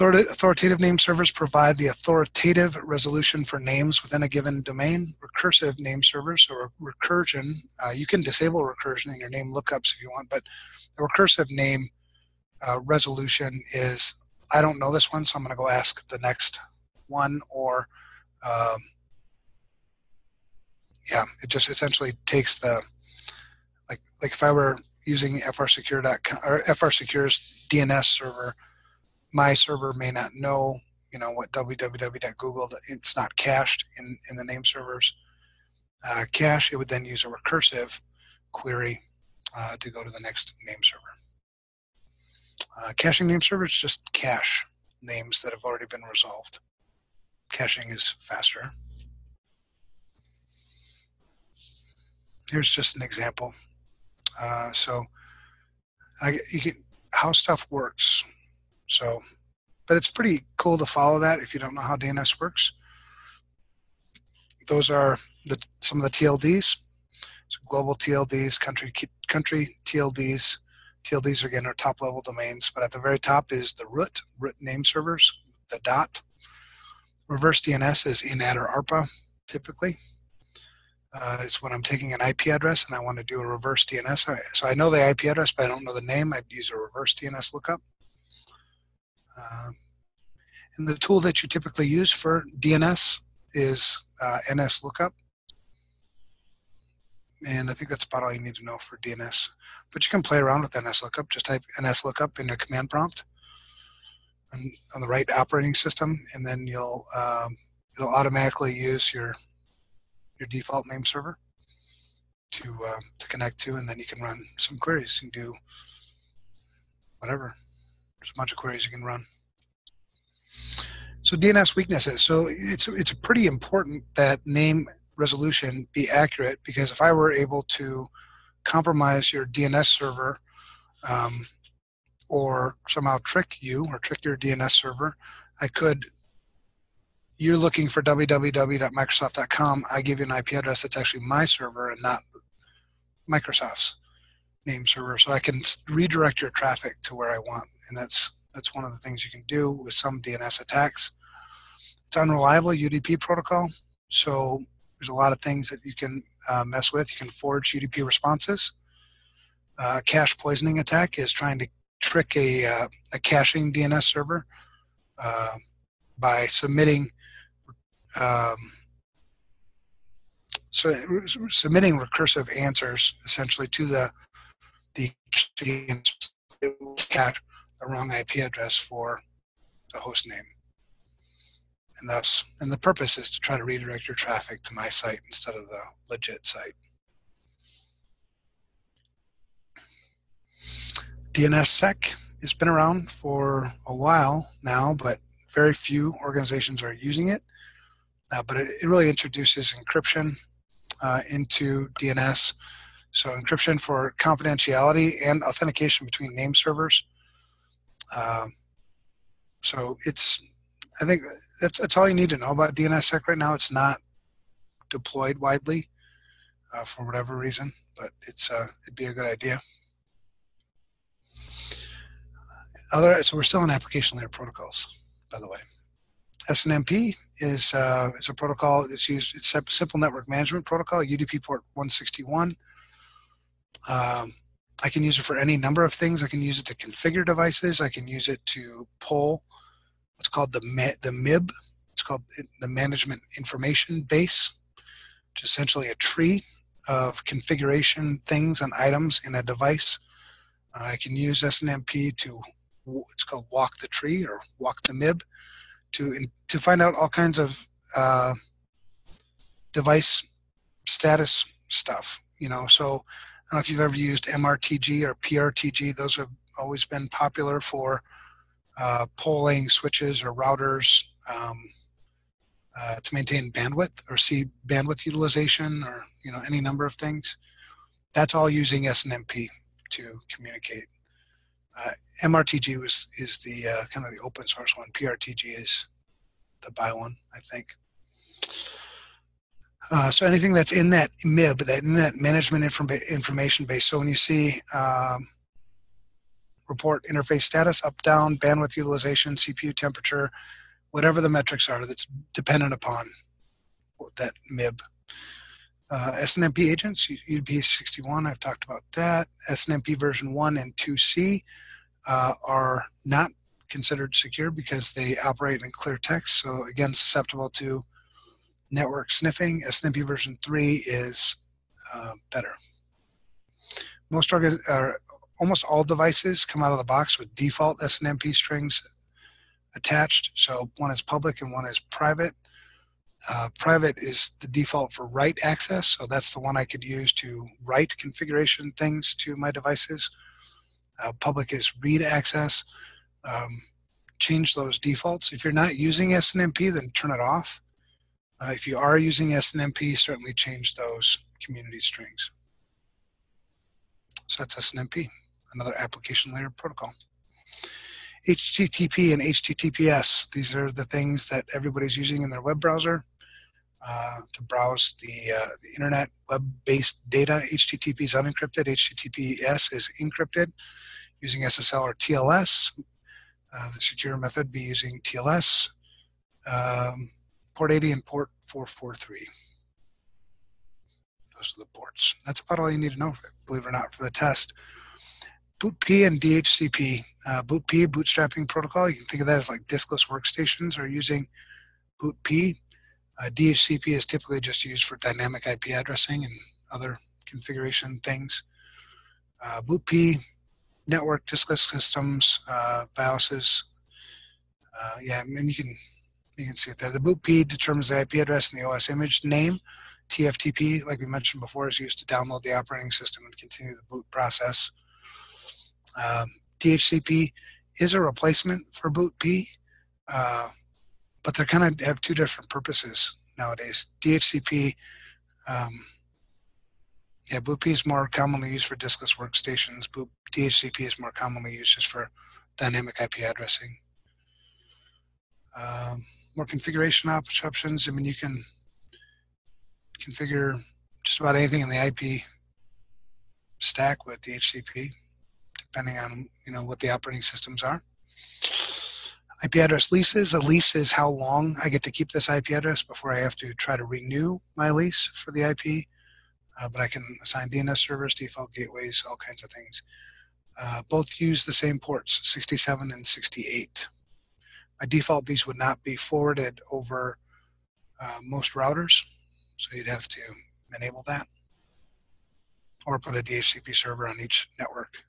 Authoritative name servers provide the authoritative resolution for names within a given domain. Recursive name servers, or recursion, uh, you can disable recursion in your name lookups if you want, but the recursive name uh, resolution is, I don't know this one, so I'm going to go ask the next one, or um, yeah, it just essentially takes the, like, like if I were using F R secure dot com or F R secure's D N S server, my server may not know, you know, what w w w dot google, it's not cached in, in the name server's uh, cache. It would then use a recursive query uh, to go to the next name server. Uh, caching name servers just cache names that have already been resolved. Caching is faster. Here's just an example. Uh, so I, you can, how stuff works. So, but it's pretty cool to follow that if you don't know how D N S works. Those are the, some of the T L Ds. So global T L Ds, country country T L Ds. T L Ds again are top level domains, but at the very top is the root, root name servers, the dot. Reverse D N S is I N A T or ARPA typically. Uh, it's when I'm taking an I P address and I want to do a reverse D N S. So I know the I P address, but I don't know the name. I'd use a reverse D N S lookup. Uh, and the tool that you typically use for D N S is uh, N S lookup. And I think that's about all you need to know for D N S. But you can play around with N S lookup. Just type N S lookup in your command prompt and on the right operating system, and then you'll um, it'll automatically use your your default name server to uh, to connect to, and then you can run some queries and do whatever. There's a bunch of queries you can run. So D N S weaknesses. So it's it's pretty important that name resolution be accurate, because if I were able to compromise your D N S server um, or somehow trick you or trick your D N S server, I could, you're looking for w w w dot microsoft dot com, I give you an I P address that's actually my server and not Microsoft's name server, so I can redirect your traffic to where I want, and that's that's one of the things you can do with some D N S attacks. It's unreliable U D P protocol, so there's a lot of things that you can uh, mess with. You can forge U D P responses. Uh, cache poisoning attack is trying to trick a, uh, a caching D N S server uh, by submitting um, so submitting recursive answers essentially to the the cache the wrong I P address for the host name. And thus, and the purpose is to try to redirect your traffic to my site instead of the legit site. DNSSEC has been around for a while now, but very few organizations are using it. Uh, but it, it really introduces encryption uh, into D N S. So encryption for confidentiality and authentication between name servers. Uh, so it's, I think that's, that's all you need to know about DNSSEC right now. It's not deployed widely uh, for whatever reason, but it's uh, it'd be a good idea. Other, so we're still in application layer protocols, by the way. S N M P is uh, it's a protocol. It's used. It's a simple network management protocol. U D P port one sixty-one. Um, I can use it for any number of things. I can use it to configure devices. I can use it to pull what's called the M I B. It's called the Management Information Base, which is essentially a tree of configuration things and items in a device. Uh, I can use S N M P to, it's called walk the tree or walk the M I B, to, in, to find out all kinds of uh, device status stuff, you know. So I don't know if you've ever used M R T G or P R T G. Those have always been popular for uh, polling switches or routers um, uh, to maintain bandwidth or see bandwidth utilization or, you know, any number of things. That's all using S N M P to communicate. Uh, M R T G was, is the uh, kind of the open source one. P R T G is the buy one, I think. Uh, so anything that's in that M I B, that in that management informa information base. So when you see um, report interface status, up, down, bandwidth utilization, C P U temperature, whatever the metrics are that's dependent upon that M I B. Uh, S N M P agents, U D P sixty-one, I've talked about that. S N M P version one and two C uh, are not considered secure because they operate in clear text. So again, susceptible to network sniffing. S N M P version three is uh, better. Most or almost all devices come out of the box with default S N M P strings attached. So one is public and one is private. Uh, private is the default for write access, so that's the one I could use to write configuration things to my devices. Uh, public is read access. Um, change those defaults. If you're not using S N M P, then turn it off. Uh, if you are using S N M P, certainly change those community strings. So that's S N M P, another application layer protocol. H T T P and H T T P S, these are the things that everybody's using in their web browser uh, to browse the, uh, the internet, web-based data. H T T P is unencrypted, H T T P S is encrypted using S S L or T L S. Uh, the secure method be using T L S. Um, Port eighty and port four forty-three. Those are the ports. That's about all you need to know, for, believe it or not, for the test. BOOTP and D H C P. Uh, BOOTP, bootstrapping protocol, you can think of that as like diskless workstations are using BOOTP. Uh, D H C P is typically just used for dynamic I P addressing and other configuration things. Uh, BOOTP, network diskless systems, uh, BIOSes. Uh, yeah, I mean, you can... You can see it there. The BOOTP determines the I P address and the O S image name. T F T P, like we mentioned before, is used to download the operating system and continue the boot process. Um, D H C P is a replacement for BOOTP, uh, but they kind of have two different purposes nowadays. D H C P, um, yeah, BOOTP is more commonly used for diskless workstations. Boot, D H C P is more commonly used just for dynamic I P addressing. Um, More configuration options. I mean, you can configure just about anything in the I P stack with D H C P, depending on, you know, what the operating systems are. I P address leases. A lease is how long I get to keep this I P address before I have to try to renew my lease for the I P. Uh, but I can assign D N S servers, default gateways, all kinds of things. Uh, both use the same ports, sixty-seven and sixty-eight. By default, these would not be forwarded over uh, most routers, so you'd have to enable that or put a D H C P server on each network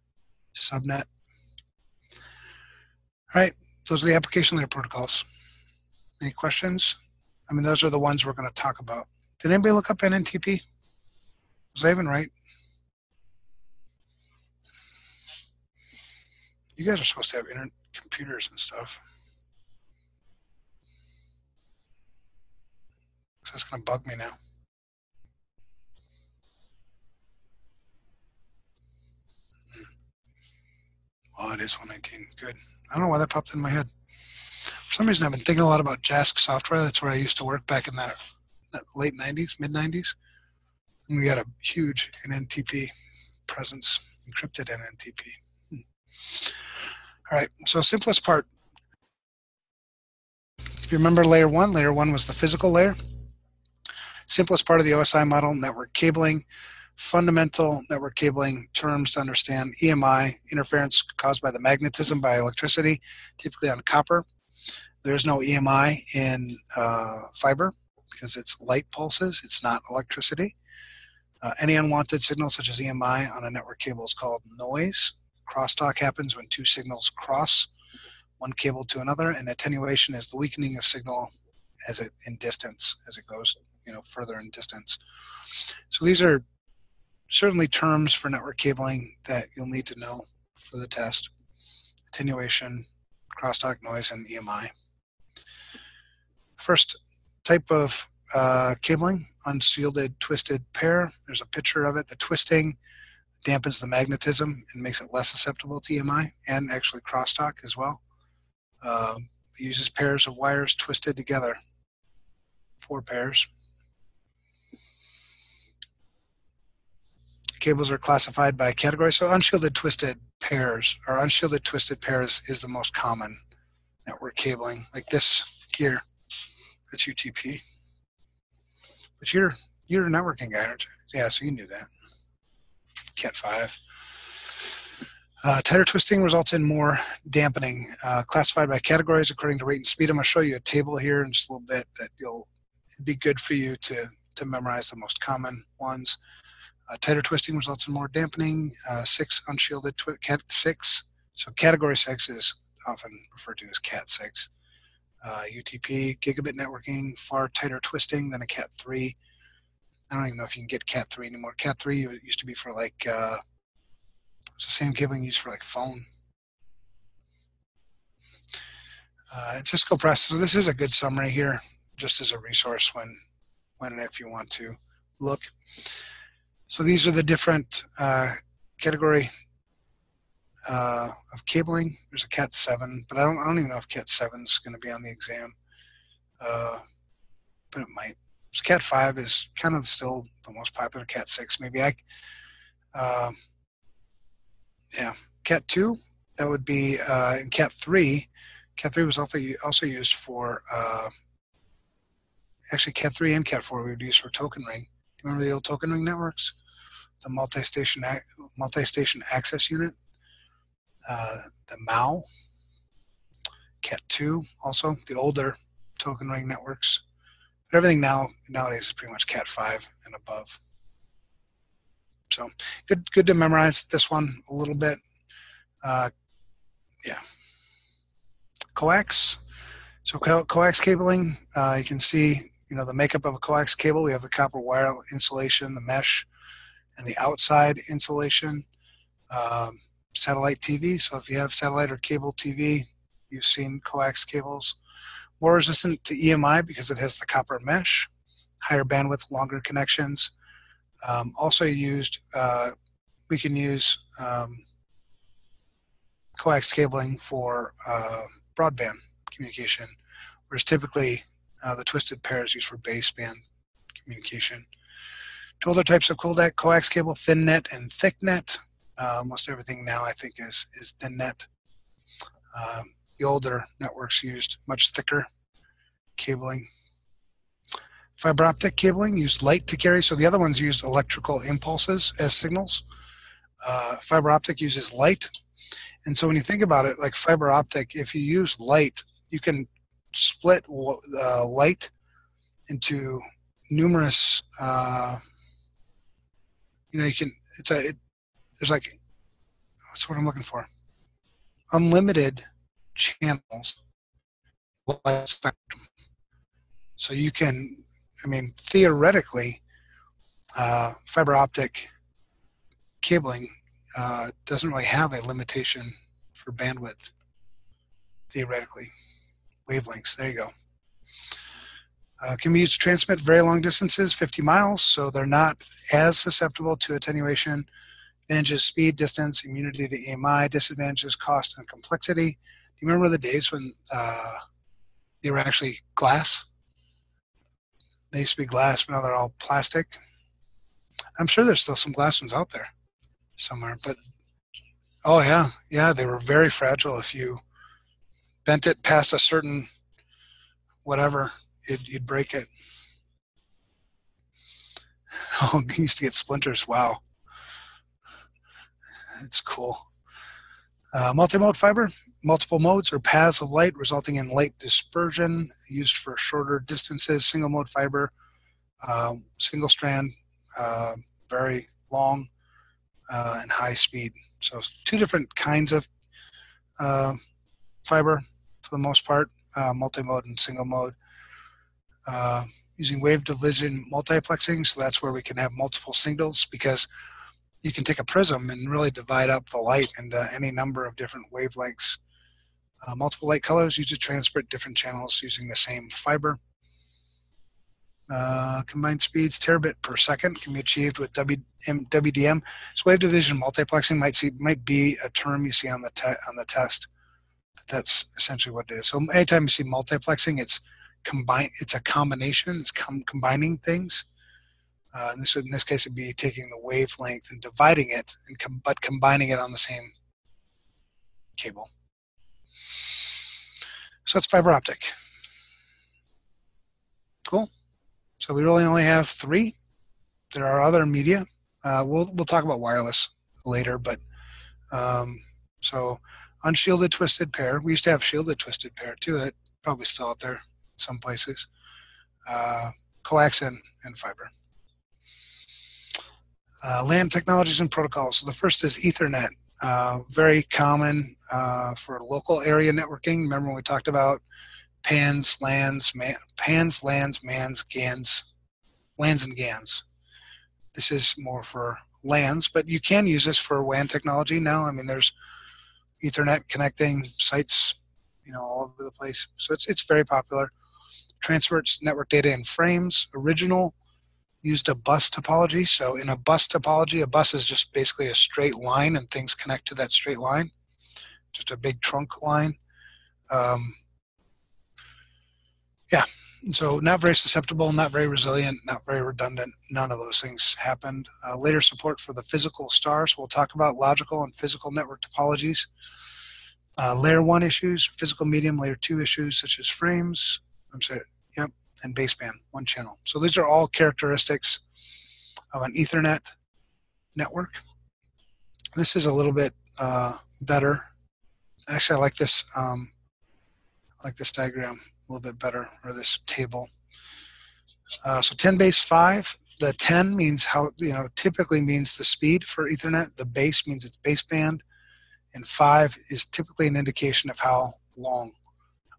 subnet. All right, those are the application layer protocols. Any questions? I mean, those are the ones we're going to talk about. Did anybody look up N N T P? Was I even right? You guys are supposed to have internet computers and stuff. That's going to bug me now. Hmm. Well, it is one nineteen. Good. I don't know why that popped in my head. For some reason, I've been thinking a lot about J A S C software. That's where I used to work back in that, that late nineties, mid nineties. And we had a huge N N T P presence, encrypted N N T P. Hmm. All right. So simplest part. If you remember layer one, layer one was the physical layer. Simplest part of the O S I model, network cabling, fundamental network cabling terms to understand: E M I, interference caused by the magnetism by electricity, typically on copper. There's no E M I in uh, fiber because it's light pulses, it's not electricity. Uh, any unwanted signal such as E M I on a network cable is called noise. Crosstalk happens when two signals cross one cable to another, and attenuation is the weakening of signal as it in distance, as it goes, you know, further in distance. So these are certainly terms for network cabling that you'll need to know for the test. Attenuation, crosstalk noise, and E M I. First type of uh, cabling, unshielded twisted pair. There's a picture of it. The twisting dampens the magnetism and makes it less susceptible to E M I and actually crosstalk as well. Uh, it uses pairs of wires twisted together, four pairs. Cables are classified by category. So unshielded twisted pairs or unshielded twisted pairs is the most common network cabling, like this here. That's U T P. But you're you're a networking guy, aren't you? Yeah, so you knew that. Cat five. Uh, tighter twisting results in more dampening, uh, classified by categories according to rate and speed. I'm going to show you a table here in just a little bit that you'll it'd be good for you to to memorize the most common ones. Uh, tighter twisting results in more dampening. Uh, six unshielded twi cat six. So category six is often referred to as cat six. Uh, U T P, gigabit networking, far tighter twisting than a cat three. I don't even know if you can get cat three anymore. cat three used to be for like, uh, it's the same cabling used for like phone. Uh, and Cisco processor, this is a good summary here, just as a resource when, when and if you want to look. So these are the different uh, category uh, of cabling. There's a cat seven, but I don't, I don't even know if cat seven is going to be on the exam, uh, but it might. So cat five is kind of still the most popular. cat six, maybe I, uh, yeah, cat two, that would be, uh, and cat three, cat three was also, also used for, uh, actually cat three and cat four we would use for token ring. Remember the old token ring networks, the multi-station multi-station access unit, uh, the M A U, cat two, also the older token ring networks. But everything now nowadays is pretty much cat five and above. So good, good to memorize this one a little bit. Uh, yeah, coax. So co coax cabling, uh, you can see. You know, the makeup of a coax cable, we have the copper wire insulation, the mesh, and the outside insulation. Um, satellite T V, so if you have satellite or cable T V, you've seen coax cables. More resistant to E M I because it has the copper mesh, higher bandwidth, longer connections. Um, also used, uh, we can use um, coax cabling for uh, broadband communication, whereas typically Uh, the twisted pair is used for baseband communication. Two other types of coax cable, thin net and thick net. Uh, almost everything now, I think, is, is thin net. Uh, the older networks used much thicker cabling. Fiber optic cabling used light to carry. So the other ones used electrical impulses as signals. Uh, fiber optic uses light. And so when you think about it, like fiber optic, if you use light, you can split uh, light into numerous, uh, you know, you can, it's a, it, there's like, that's what I'm looking for. Unlimited channels. Light spectrum. So you can, I mean, theoretically, uh, fiber optic cabling uh, doesn't really have a limitation for bandwidth, theoretically. Wavelengths, there you go. Uh, can be used to transmit very long distances, fifty miles, so they're not as susceptible to attenuation. Advantages, speed, distance, immunity to E M I, disadvantages, cost, and complexity. Do you remember the days when uh, they were actually glass? They used to be glass, but now they're all plastic. I'm sure there's still some glass ones out there somewhere, but oh yeah, yeah, they were very fragile if you bent it past a certain whatever, it, you'd break it. Oh, you used to get splinters, wow. It's cool. Uh, multimode fiber, multiple modes or paths of light resulting in light dispersion, used for shorter distances. Single mode fiber, uh, single strand, uh, very long uh, and high speed. So two different kinds of uh, fiber. For the most part, uh, multi-mode and single mode. Uh, using wave division multiplexing, so that's where we can have multiple signals because you can take a prism and really divide up the light into any number of different wavelengths. Uh, multiple light colors used to transport different channels using the same fiber. Uh, combined speeds, terabit per second, can be achieved with W D M. So wave division multiplexing might see might be a term you see on the te on the test. But that's essentially what it is. So anytime you see multiplexing, it's combine. It's a combination. It's com combining things. Uh, and this would, in this case, would be taking the wavelength and dividing it, and com but combining it on the same cable. So that's fiber optic. Cool. So we really only have three. There are other media. Uh, we'll we'll talk about wireless later, but um, so unshielded twisted pair. We used to have shielded twisted pair too. That probably still out there in some places. Uh, coax and, and fiber. Uh, LAN technologies and protocols. So the first is Ethernet. Uh, very common uh, for local area networking. Remember when we talked about Pans, LANs, man, Pans, LANs, MANs, GANs, LANs and GANs. This is more for LANs, but you can use this for W A N technology now. I mean, there's Ethernet connecting sites, you know, all over the place. So it's, it's very popular. Transports network data in frames. Original used a bus topology. So in a bus topology, a bus is just basically a straight line and things connect to that straight line. Just a big trunk line. Um, Yeah, so not very susceptible, not very resilient, not very redundant. None of those things happened. Uh, later support for the physical star. So we'll talk about logical and physical network topologies. Uh, layer one issues, physical medium, layer two issues such as frames, I'm sorry, yep, and baseband, one channel. So these are all characteristics of an Ethernet network. This is a little bit uh, better. Actually, I like this. Um, I like this diagram a little bit better, or this table. Uh, so ten base five, the ten means how, you know, typically means the speed for Ethernet. The base means it's baseband, and five is typically an indication of how long,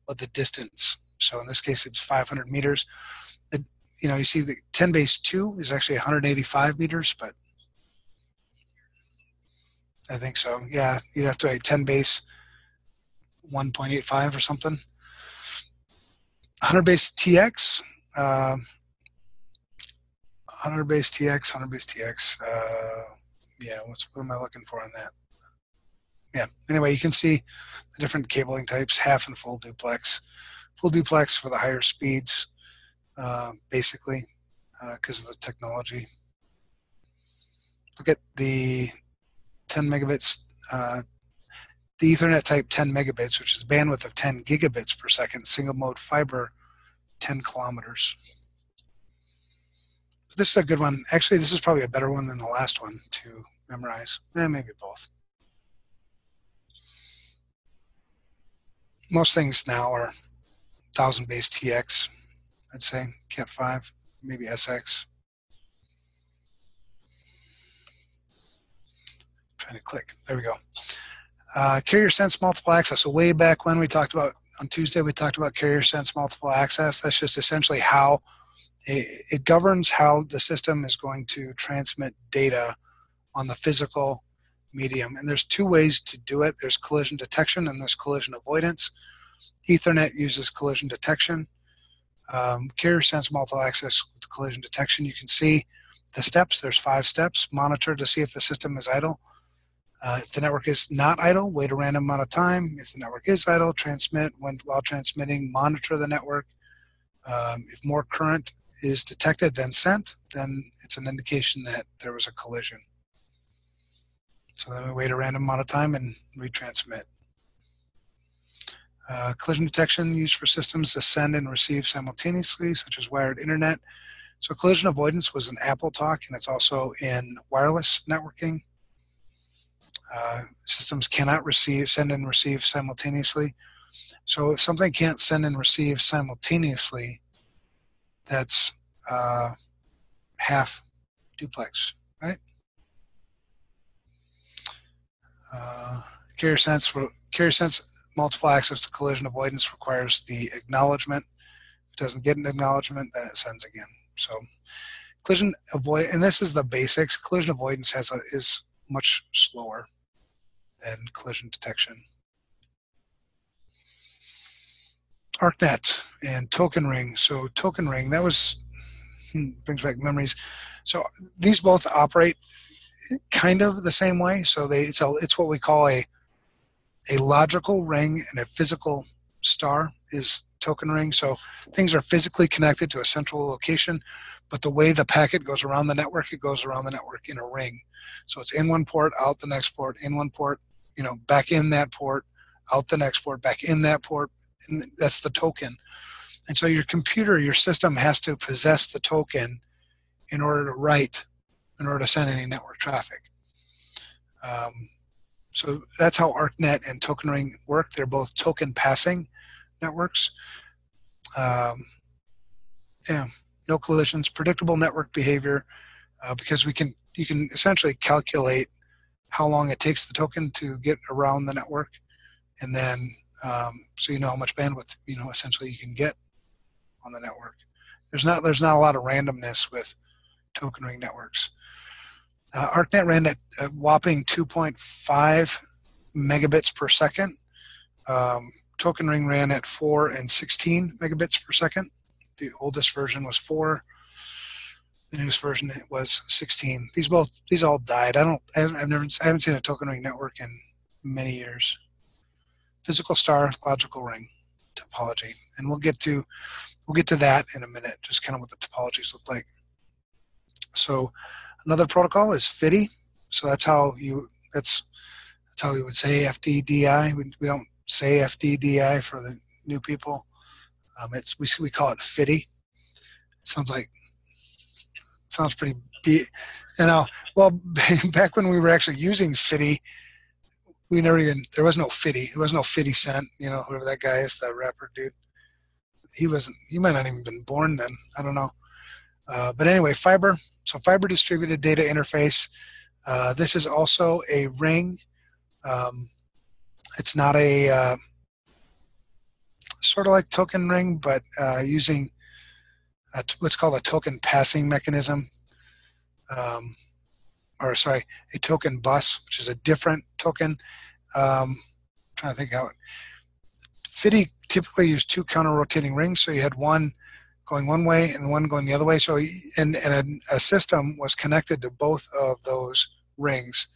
but the distance. So in this case, it's five hundred meters. It, you know, you see the ten base two is actually one hundred eighty-five meters, but I think so. Yeah, you'd have to write ten base one point eight five or something. one hundred base T X, uh, one hundred base T X, one hundred base T X. Uh, yeah, what's, what am I looking for on that? Yeah, anyway, you can see the different cabling types, half and full duplex. Full duplex for the higher speeds, uh, basically, because uh, of the technology. Look at the ten megabits, uh, the Ethernet type ten megabits, which is bandwidth of ten gigabits per second, single mode fiber, ten kilometers. This is a good one. Actually, this is probably a better one than the last one to memorize. Eh, maybe both. Most things now are one thousand base T X, I'd say, cat five, maybe S X. I'm trying to click. There we go. Uh, carrier sense multiple access. So way back when we talked about, on Tuesday, we talked about carrier sense multiple access. That's just essentially how it, it governs how the system is going to transmit data on the physical medium. And there's two ways to do it. There's collision detection and there's collision avoidance. Ethernet uses collision detection. Um, carrier sense multiple access with collision detection. You can see the steps. There's five steps. Monitor to see if the system is idle. Uh, if the network is not idle, wait a random amount of time. If the network is idle, transmit when, while transmitting, monitor the network. Um, if more current is detected than sent, then it's an indication that there was a collision. So then we wait a random amount of time and retransmit. Uh, collision detection used for systems to send and receive simultaneously, such as wired internet. So collision avoidance was in Apple talk, and it's also in wireless networking. Uh, systems cannot receive, send and receive simultaneously. So if something can't send and receive simultaneously, that's uh, half duplex, right? Uh, carrier sense, carrier sense multiple access to collision avoidance requires the acknowledgement. If it doesn't get an acknowledgement, then it sends again. So collision avoid, and this is the basics. Collision avoidance has a, is much slower than collision detection. ArcNet and Token Ring. So Token Ring, that was, brings back memories. So these both operate kind of the same way. So they, it's, a, it's what we call a, a logical ring and a physical star is Token Ring. So things are physically connected to a central location, but the way the packet goes around the network, it goes around the network in a ring. So it's in one port, out the next port, in one port, you know, back in that port, out the next port, back in that port. And that's the token. And so your computer, your system has to possess the token in order to write, in order to send any network traffic. Um, so that's how ArcNet and Token Ring work. They're both token passing networks. Um, yeah, no collisions, predictable network behavior, uh, because we can, you can essentially calculate how long it takes the token to get around the network, and then um, so you know how much bandwidth, you know, essentially you can get on the network. There's not there's not a lot of randomness with Token Ring networks. Uh, ArcNet ran at a whopping two point five megabits per second. Um, Token Ring ran at four and sixteen megabits per second. The oldest version was four. The newest version it was sixteen. These both these all died. I don't I've never I haven't seen a Token Ring network in many years. Physical star, logical ring topology, and we'll get to we'll get to that in a minute. Just kind of what the topologies look like. So another protocol is F I D I. So that's how you that's that's how we would say F D D I. We, we don't say F D D I for the new people. Um, it's we we call it F I D I. It sounds like it sounds pretty. Be, you know, well, back when we were actually using F I D I, we never even there was no F I D I. There was no F I D I Cent. You know, whoever that guy is, that rapper dude. He wasn't. He might not even been born then. I don't know. Uh, but anyway, fiber. So fiber distributed data interface. Uh, this is also a ring. Um, It's not a uh, sort of like Token Ring, but uh, using a t what's called a token passing mechanism, um, or sorry, a token bus, which is a different token. Um, I'm trying to think how it. F I D I typically used two counter-rotating rings, so you had one going one way and one going the other way. So and and a, a system was connected to both of those rings,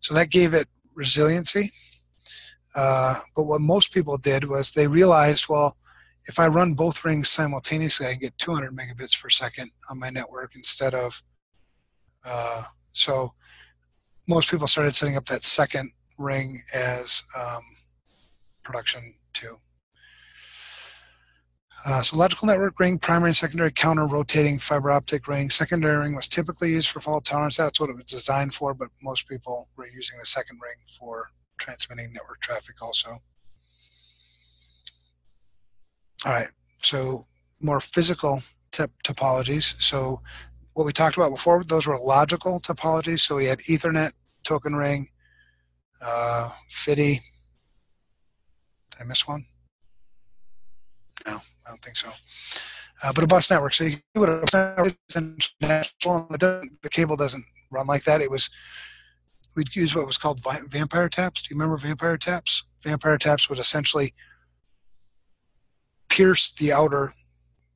so that gave it resiliency. Uh, but what most people did was they realized, well, if I run both rings simultaneously, I can get two hundred megabits per second on my network instead of, uh, so most people started setting up that second ring as um, production two. Uh, so logical network ring, primary and secondary counter-rotating fiber optic ring. Secondary ring was typically used for fault tolerance. That's what it was designed for, but most people were using the second ring for transmitting network traffic also. All right, so more physical topologies. So what we talked about before, those were logical topologies. So we had Ethernet, Token Ring, uh, F I D I. Did I miss one? No, I don't think so. Uh, but a bus network. So you do what a bus network is international. The cable doesn't run like that. It was we'd use what was called vampire taps. Do you remember vampire taps? Vampire taps would essentially pierce the outer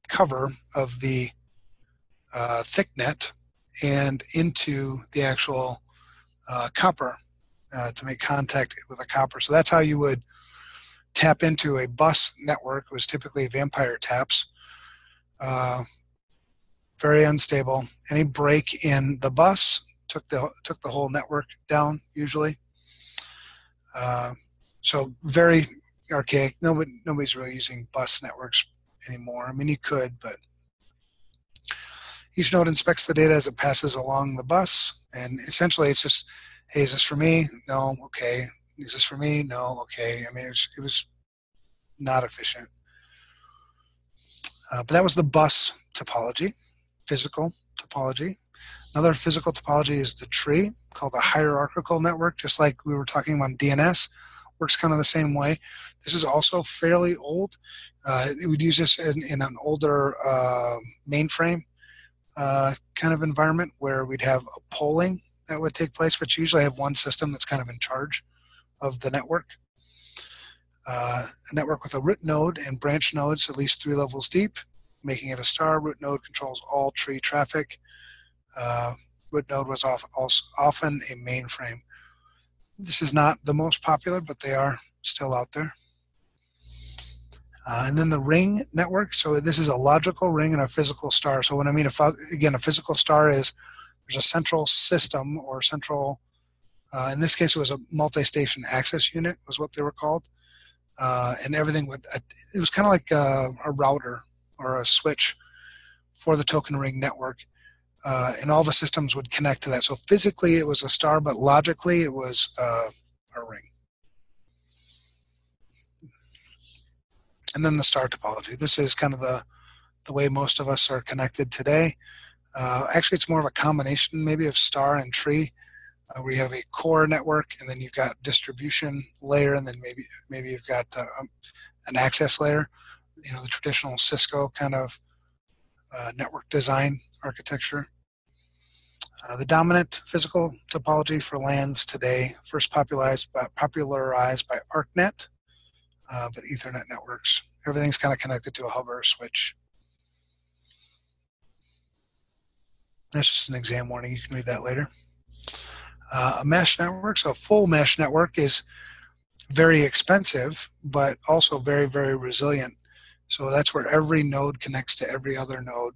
cover of the uh, thick net and into the actual uh, copper uh, to make contact with a copper. So that's how you would tap into a bus network. It was typically vampire taps. Uh, very unstable. Any break in the bus took the took the whole network down usually. Uh, so very archaic. Nobody nobody's really using bus networks anymore. I mean, you could, but each node inspects the data as it passes along the bus, and essentially it's just, hey, is this for me? No, okay. Is this for me? No, okay. I mean, it was, it was not efficient. Uh, but that was the bus topology, physical topology. Another physical topology is the tree, called the hierarchical network, just like we were talking about D N S. Works kind of the same way. This is also fairly old. Uh, we'd use this as in an older uh, mainframe uh, kind of environment where we'd have a polling that would take place, but you usually have one system that's kind of in charge of the network. uh, a network with a root node and branch nodes at least three levels deep, making it a star. Root node controls all tree traffic. Uh, root node was off, also often a mainframe. This is not the most popular, but they are still out there. Uh, and then the ring network. So this is a logical ring and a physical star. So what I mean, if I, again, a physical star is there's a central system or central, uh, in this case it was a multi-station access unit was what they were called. Uh, and everything would, it was kind of like a, a router or a switch for the token ring network. Uh, and all the systems would connect to that. So physically it was a star, but logically it was uh, a ring. And then the star topology. This is kind of the, the way most of us are connected today. Uh, actually, it's more of a combination maybe of star and tree. Uh, we have a core network, and then you've got distribution layer, and then maybe maybe you've got uh, an access layer. You know, the traditional Cisco kind of uh, network design architecture. Uh, the dominant physical topology for LANs today, first popularized by, popularized by ArcNet, uh, but Ethernet networks. Everything's kind of connected to a hub or a switch. That's just an exam warning. You can read that later. Uh, a mesh network, so a full mesh network is very expensive, but also very, very resilient. So that's where every node connects to every other node.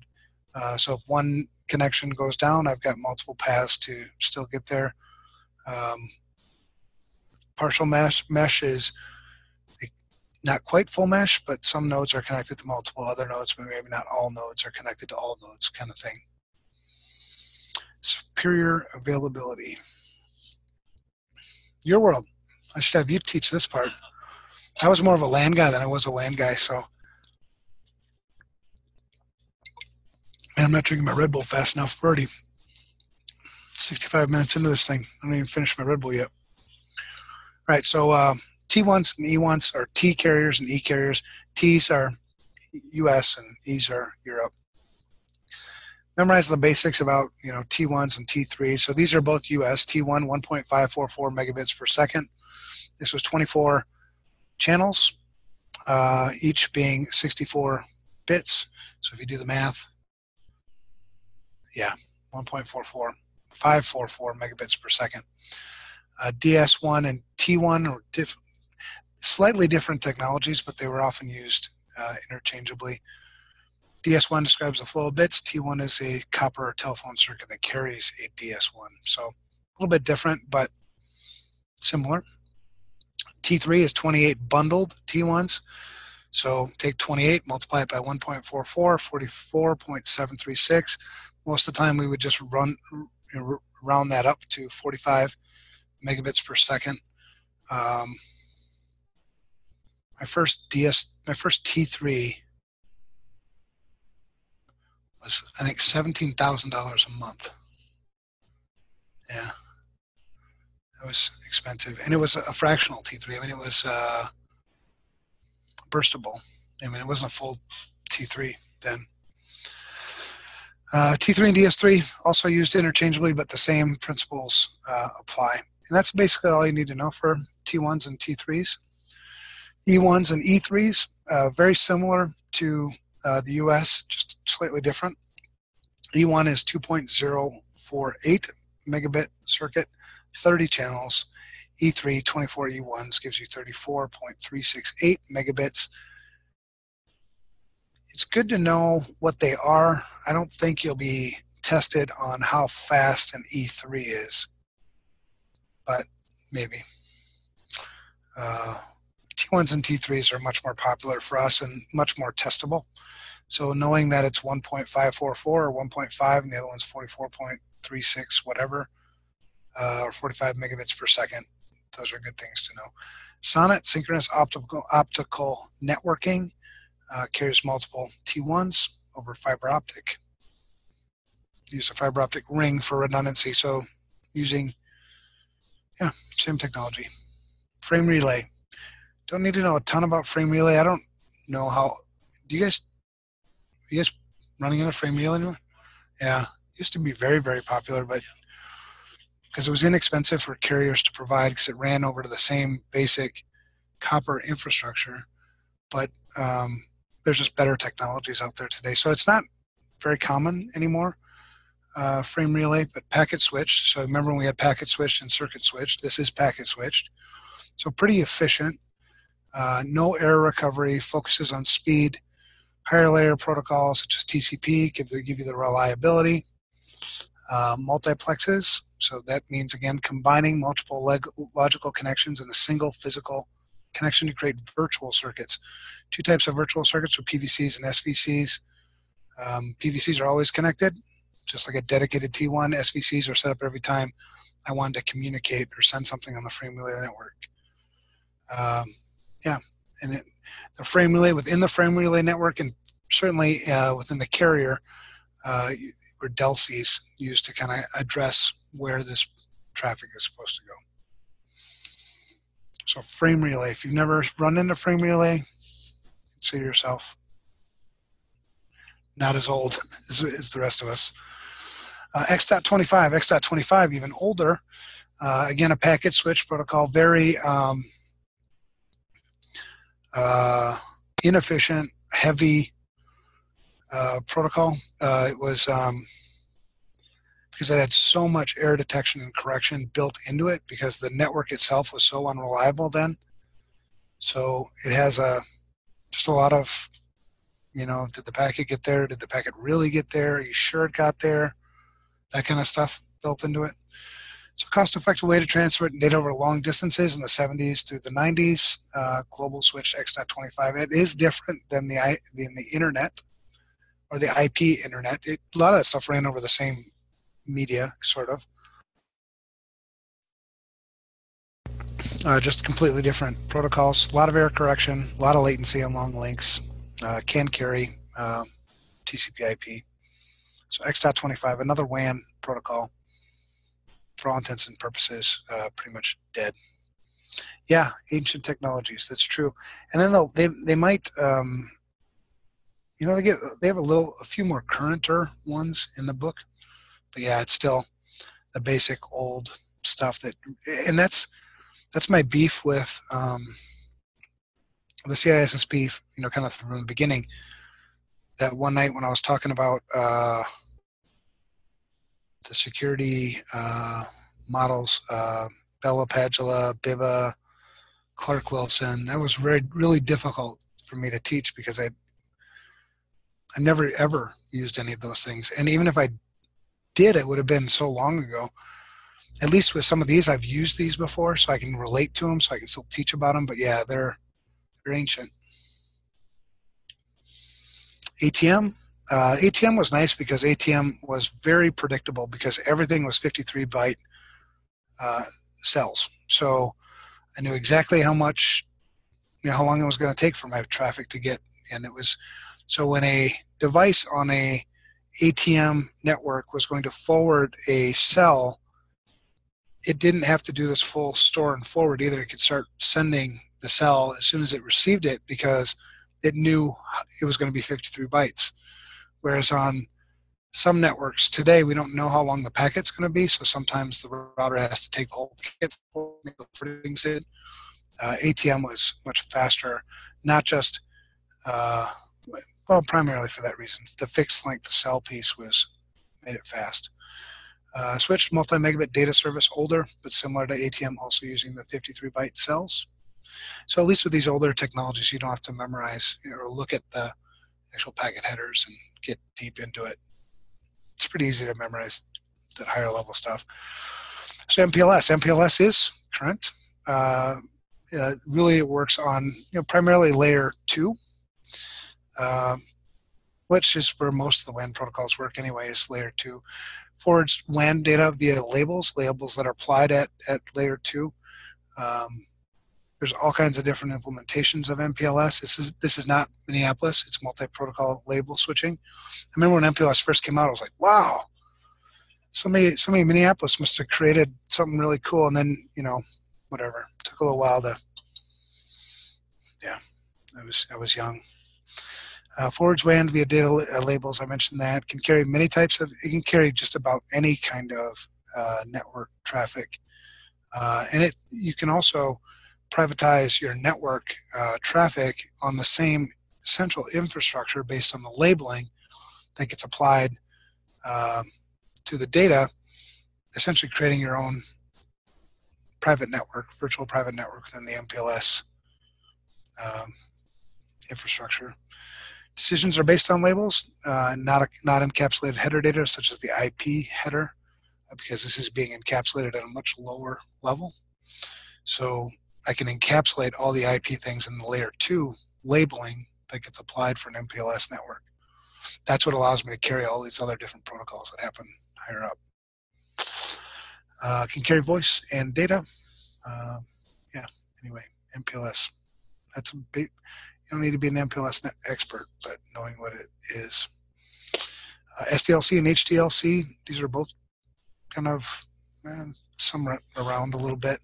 Uh, so if one connection goes down, I've got multiple paths to still get there. Um, partial mesh, mesh is not quite full mesh, but some nodes are connected to multiple other nodes, but maybe not all nodes are connected to all nodes kind of thing. Superior availability. Your world. I should have you teach this part. I was more of a LAN guy than I was a WAN guy, so. Man, I'm not drinking my Red Bull fast enough. We're already sixty-five minutes into this thing. I don't even finish my Red Bull yet. All right, so uh, T ones and E ones are T carriers and E carriers. Ts are U S and Es are Europe. Memorize the basics about, you know, T ones and T threes. So these are both U S. T one, one point five four four megabits per second. This was twenty-four channels, uh, each being sixty-four bits. So if you do the math, yeah, one point four four, five forty-four megabits per second. Uh, D S one and T one are diff slightly different technologies, but they were often used uh, interchangeably. D S one describes the flow of bits. T one is a copper or telephone circuit that carries a D S one. So a little bit different, but similar. T three is twenty-eight bundled T ones. So take twenty-eight, multiply it by one point four four, forty-four point seven three six. Most of the time we would just run round that up to forty-five megabits per second. Um, my first D S, my first T three was, I think, seventeen thousand dollars a month. Yeah, that was expensive. And it was a fractional T three. I mean, it was uh, burstable. I mean, it wasn't a full T three then. Uh, T three and D S three also used interchangeably, but the same principles uh, apply. And that's basically all you need to know for T ones and T threes. E ones and E threes, uh, very similar to Uh, the U S, just slightly different. E one is two point zero four eight megabit circuit, thirty channels. E three, twenty-four E ones gives you thirty-four point three six eight megabits. It's good to know what they are. I don't think you'll be tested on how fast an E three is, but maybe. Uh, T ones and T threes are much more popular for us and much more testable. So knowing that it's one point five four four or one point five and the other one's forty-four point three six whatever, uh, or forty-five megabits per second, those are good things to know. SONET, synchronous optical, optical networking, uh, carries multiple T ones over fiber optic. Use a fiber optic ring for redundancy, so using, yeah, same technology. Frame relay. Don't need to know a ton about frame relay. I don't know how. Do you guys, are you guys running into frame relay anymore? Yeah, it used to be very, very popular, but because it was inexpensive for carriers to provide, because it ran over to the same basic copper infrastructure, but um, there's just better technologies out there today. So it's not very common anymore, uh, frame relay, but packet switched. So remember when we had packet switched and circuit switched, this is packet switched. So pretty efficient, uh, no error recovery, focuses on speed, higher layer protocols such as T C P, give, the, give you the reliability, uh, multiplexes. So that means, again, combining multiple leg logical connections in a single physical connection to create virtual circuits. Two types of virtual circuits are P V Cs and S V Cs. Um, P V Cs are always connected, just like a dedicated T one. S V Cs are set up every time I wanted to communicate or send something on the frame relay network. Um, yeah, and it, the frame relay, within the frame relay network, and certainly uh, within the carrier, uh, were D L Cs used to kind of address where this traffic is supposed to go. So frame relay, if you've never run into frame relay, consider yourself not as old as, as the rest of us. Uh, X dot twenty-five, X dot twenty-five, even older. Uh, again, a packet switch protocol, very um, uh, inefficient, heavy uh, protocol. Uh, it was um, because it had so much error detection and correction built into it because the network itself was so unreliable then. So it has a just a lot of, you know, did the packet get there? Did the packet really get there? Are you sure it got there? That kind of stuff built into it. So cost-effective way to transfer data over long distances in the seventies through the nineties. Uh, global switch X dot twenty-five. It is different than the, than the internet or the I P internet. It, a lot of that stuff ran over the same media, sort of. Uh, just completely different protocols. A lot of error correction, a lot of latency on long links. Uh, can carry uh, T C P I P. So X dot twenty-five, another W A N protocol, for all intents and purposes, uh, pretty much dead. Yeah, ancient technologies, that's true. And then they'll, they they might, um, you know, they get they have a little, a few more currenter ones in the book, but yeah, it's still the basic old stuff that, and that's that's my beef with um, the C I S S P, you know, kind of from the beginning. That one night when I was talking about uh, the security uh, models, uh, Bella Padula, Bibba, Clark Wilson, that was really, really difficult for me to teach because I I never ever used any of those things. And even if I did, it would have been so long ago. At least with some of these, I've used these before, so I can relate to them, so I can still teach about them. But yeah, they're, they're ancient. A T M, uh, A T M was nice because A T M was very predictable because everything was fifty-three byte uh, cells. So I knew exactly how much, you know, how long it was going to take for my traffic to get. And it was, so when a device on a A T M network was going to forward a cell, it didn't have to do this full store and forward either. It could start sending the cell as soon as it received it because it knew it was going to be fifty-three bytes. Whereas on some networks today, we don't know how long the packet's going to be, so sometimes the router has to take the whole packet for things in. Uh, A T M was much faster, not just, uh, well, primarily for that reason. The fixed length, the cell piece was, made it fast. Uh, switched multi-megabit data service, older, but similar to A T M, also using the fifty-three byte cells. So at least with these older technologies, you don't have to memorize or look at the actual packet headers and get deep into it. It's pretty easy to memorize that higher level stuff. So M P L S, M P L S is current. Uh, uh, really, it works on, you know, primarily layer two, uh, which is where most of the W A N protocols work anyway. Is layer two, forwards W A N data via labels, labels that are applied at at layer two. Um, There's all kinds of different implementations of M P L S. This is, this is not Minneapolis. It's multi-protocol label switching. I remember when M P L S first came out, I was like, wow, somebody, somebody in Minneapolis must have created something really cool. And then, you know, whatever. It took a little while to, yeah, I was, I was young. Uh, forwards W A N via data labels, I mentioned that. Can carry many types of, it can carry just about any kind of uh, network traffic. Uh, and it, you can also privatize your network uh, traffic on the same central infrastructure based on the labeling that gets applied um, to the data, essentially creating your own private network, virtual private network within the M P L S um, infrastructure. Decisions are based on labels, uh, not, a, not encapsulated header data such as the I P header, because this is being encapsulated at a much lower level. So I can encapsulate all the I P things in the layer two labeling that gets applied for an M P L S network. That's what allows me to carry all these other different protocols that happen higher up. Uh, can carry voice and data. Uh, yeah, anyway, M P L S. That's a big, you don't need to be an M P L S net expert, but knowing what it is. Uh, S D L C and H D L C, these are both kind of eh, somewhere around a little bit.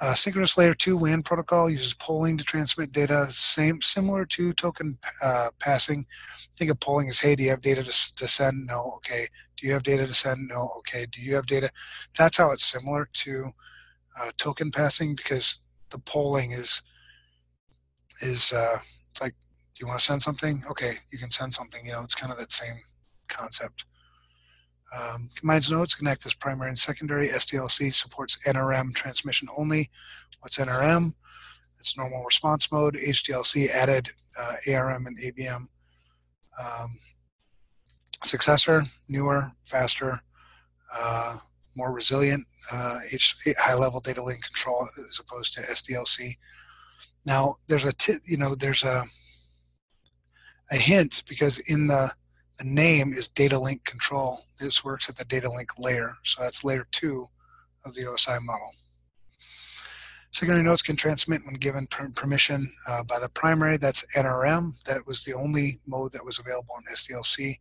Uh, synchronous layer two W A N protocol uses polling to transmit data, same similar to token uh, passing. Think of polling as, hey, do you have data to, to send? No, okay. Do you have data to send? No, okay. Do you have data? That's how it's similar to uh, token passing, because the polling is, is uh, it's like, do you want to send something? Okay, you can send something. You know, it's kind of that same concept. Um, combines nodes, connect as primary and secondary. S D L C supports N R M transmission only. What's N R M? It's normal response mode. H D L C added uh, A R M and A B M. Um, successor, newer, faster, uh, more resilient, uh, high-level data link control as opposed to S D L C. Now, there's a t you know there's a a hint, because in the the name is data link control. This works at the data link layer. So that's layer two of the O S I model. Secondary nodes can transmit when given per permission uh, by the primary. That's N R M. That was the only mode that was available in S D L C.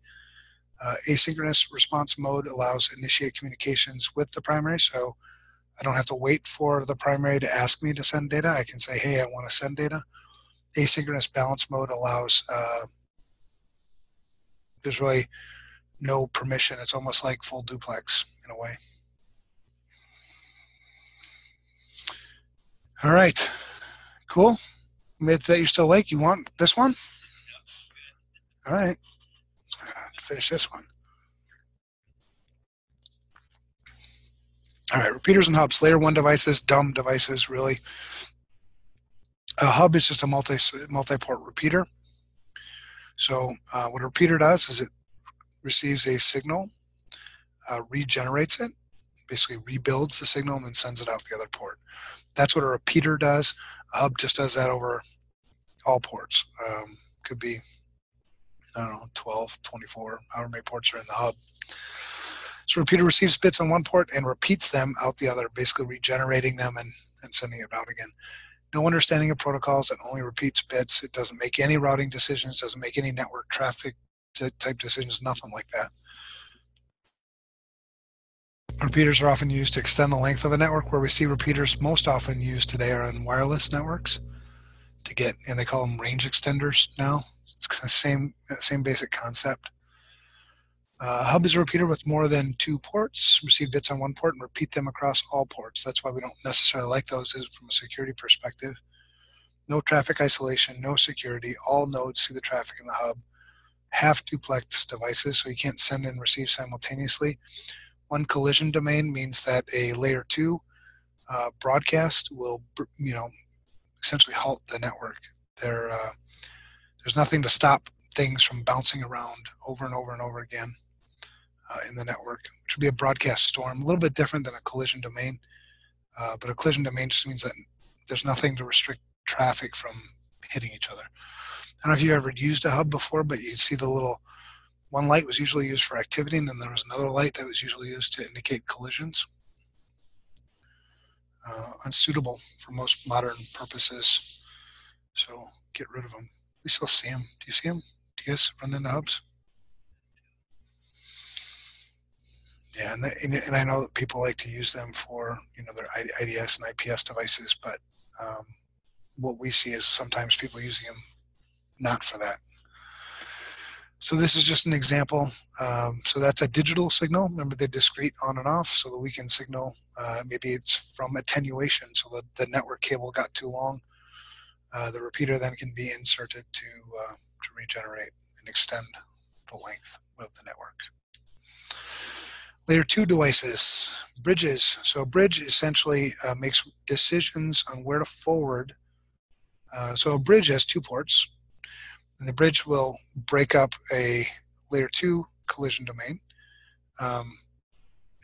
Uh, asynchronous response mode allows initiate communications with the primary. So I don't have to wait for the primary to ask me to send data. I can say, hey, I want to send data. Asynchronous balance mode allows uh, there's really no permission. It's almost like full duplex in a way. All right, cool. Admit that you're still awake. You want this one? All right, finish this one. All right, repeaters and hubs. Layer one devices, dumb devices, really. A hub is just a multi multi-port repeater. So uh, what a repeater does is it receives a signal, uh, regenerates it, basically rebuilds the signal, and then sends it out the other port. That's what a repeater does. A hub just does that over all ports. Um, could be, I don't know, twelve, twenty-four, however many ports are in the hub. So repeater receives bits on one port and repeats them out the other, basically regenerating them and, and sending it out again. No understanding of protocols. That only repeats bits. It doesn't make any routing decisions, doesn't make any network traffic type decisions, nothing like that. Repeaters are often used to extend the length of a network. Where we see repeaters most often used today are in wireless networks to get, and they call them range extenders now. It's the same, same basic concept. Uh, hub is a repeater with more than two ports, receive bits on one port and repeat them across all ports. That's why we don't necessarily like those from a security perspective. No traffic isolation, no security. All nodes see the traffic in the hub. Half duplex devices, so you can't send and receive simultaneously. One collision domain means that a layer two uh, broadcast will, you know, essentially halt the network. There, uh, there's nothing to stop things from bouncing around over and over and over again. Uh, in the network, which would be a broadcast storm, a little bit different than a collision domain, uh, but a collision domain just means that there's nothing to restrict traffic from hitting each other. I don't know if you've ever used a hub before, but you see the little, one light was usually used for activity, and then there was another light that was usually used to indicate collisions. Uh, unsuitable for most modern purposes, so get rid of them. We still see them. Do you see them? Do you guys run into hubs? Yeah, and, the, and I know that people like to use them for, you know, their I D S and I P S devices, but um, what we see is sometimes people using them not for that. So this is just an example. Um, so that's a digital signal. Remember the discrete on and off, so the weakened signal. Uh, maybe it's from attenuation, so that the network cable got too long. Uh, the repeater then can be inserted to, uh, to regenerate and extend the length of the network. Layer two devices, bridges. So a bridge essentially uh, makes decisions on where to forward. Uh, so a bridge has two ports. And the bridge will break up a layer two collision domain um,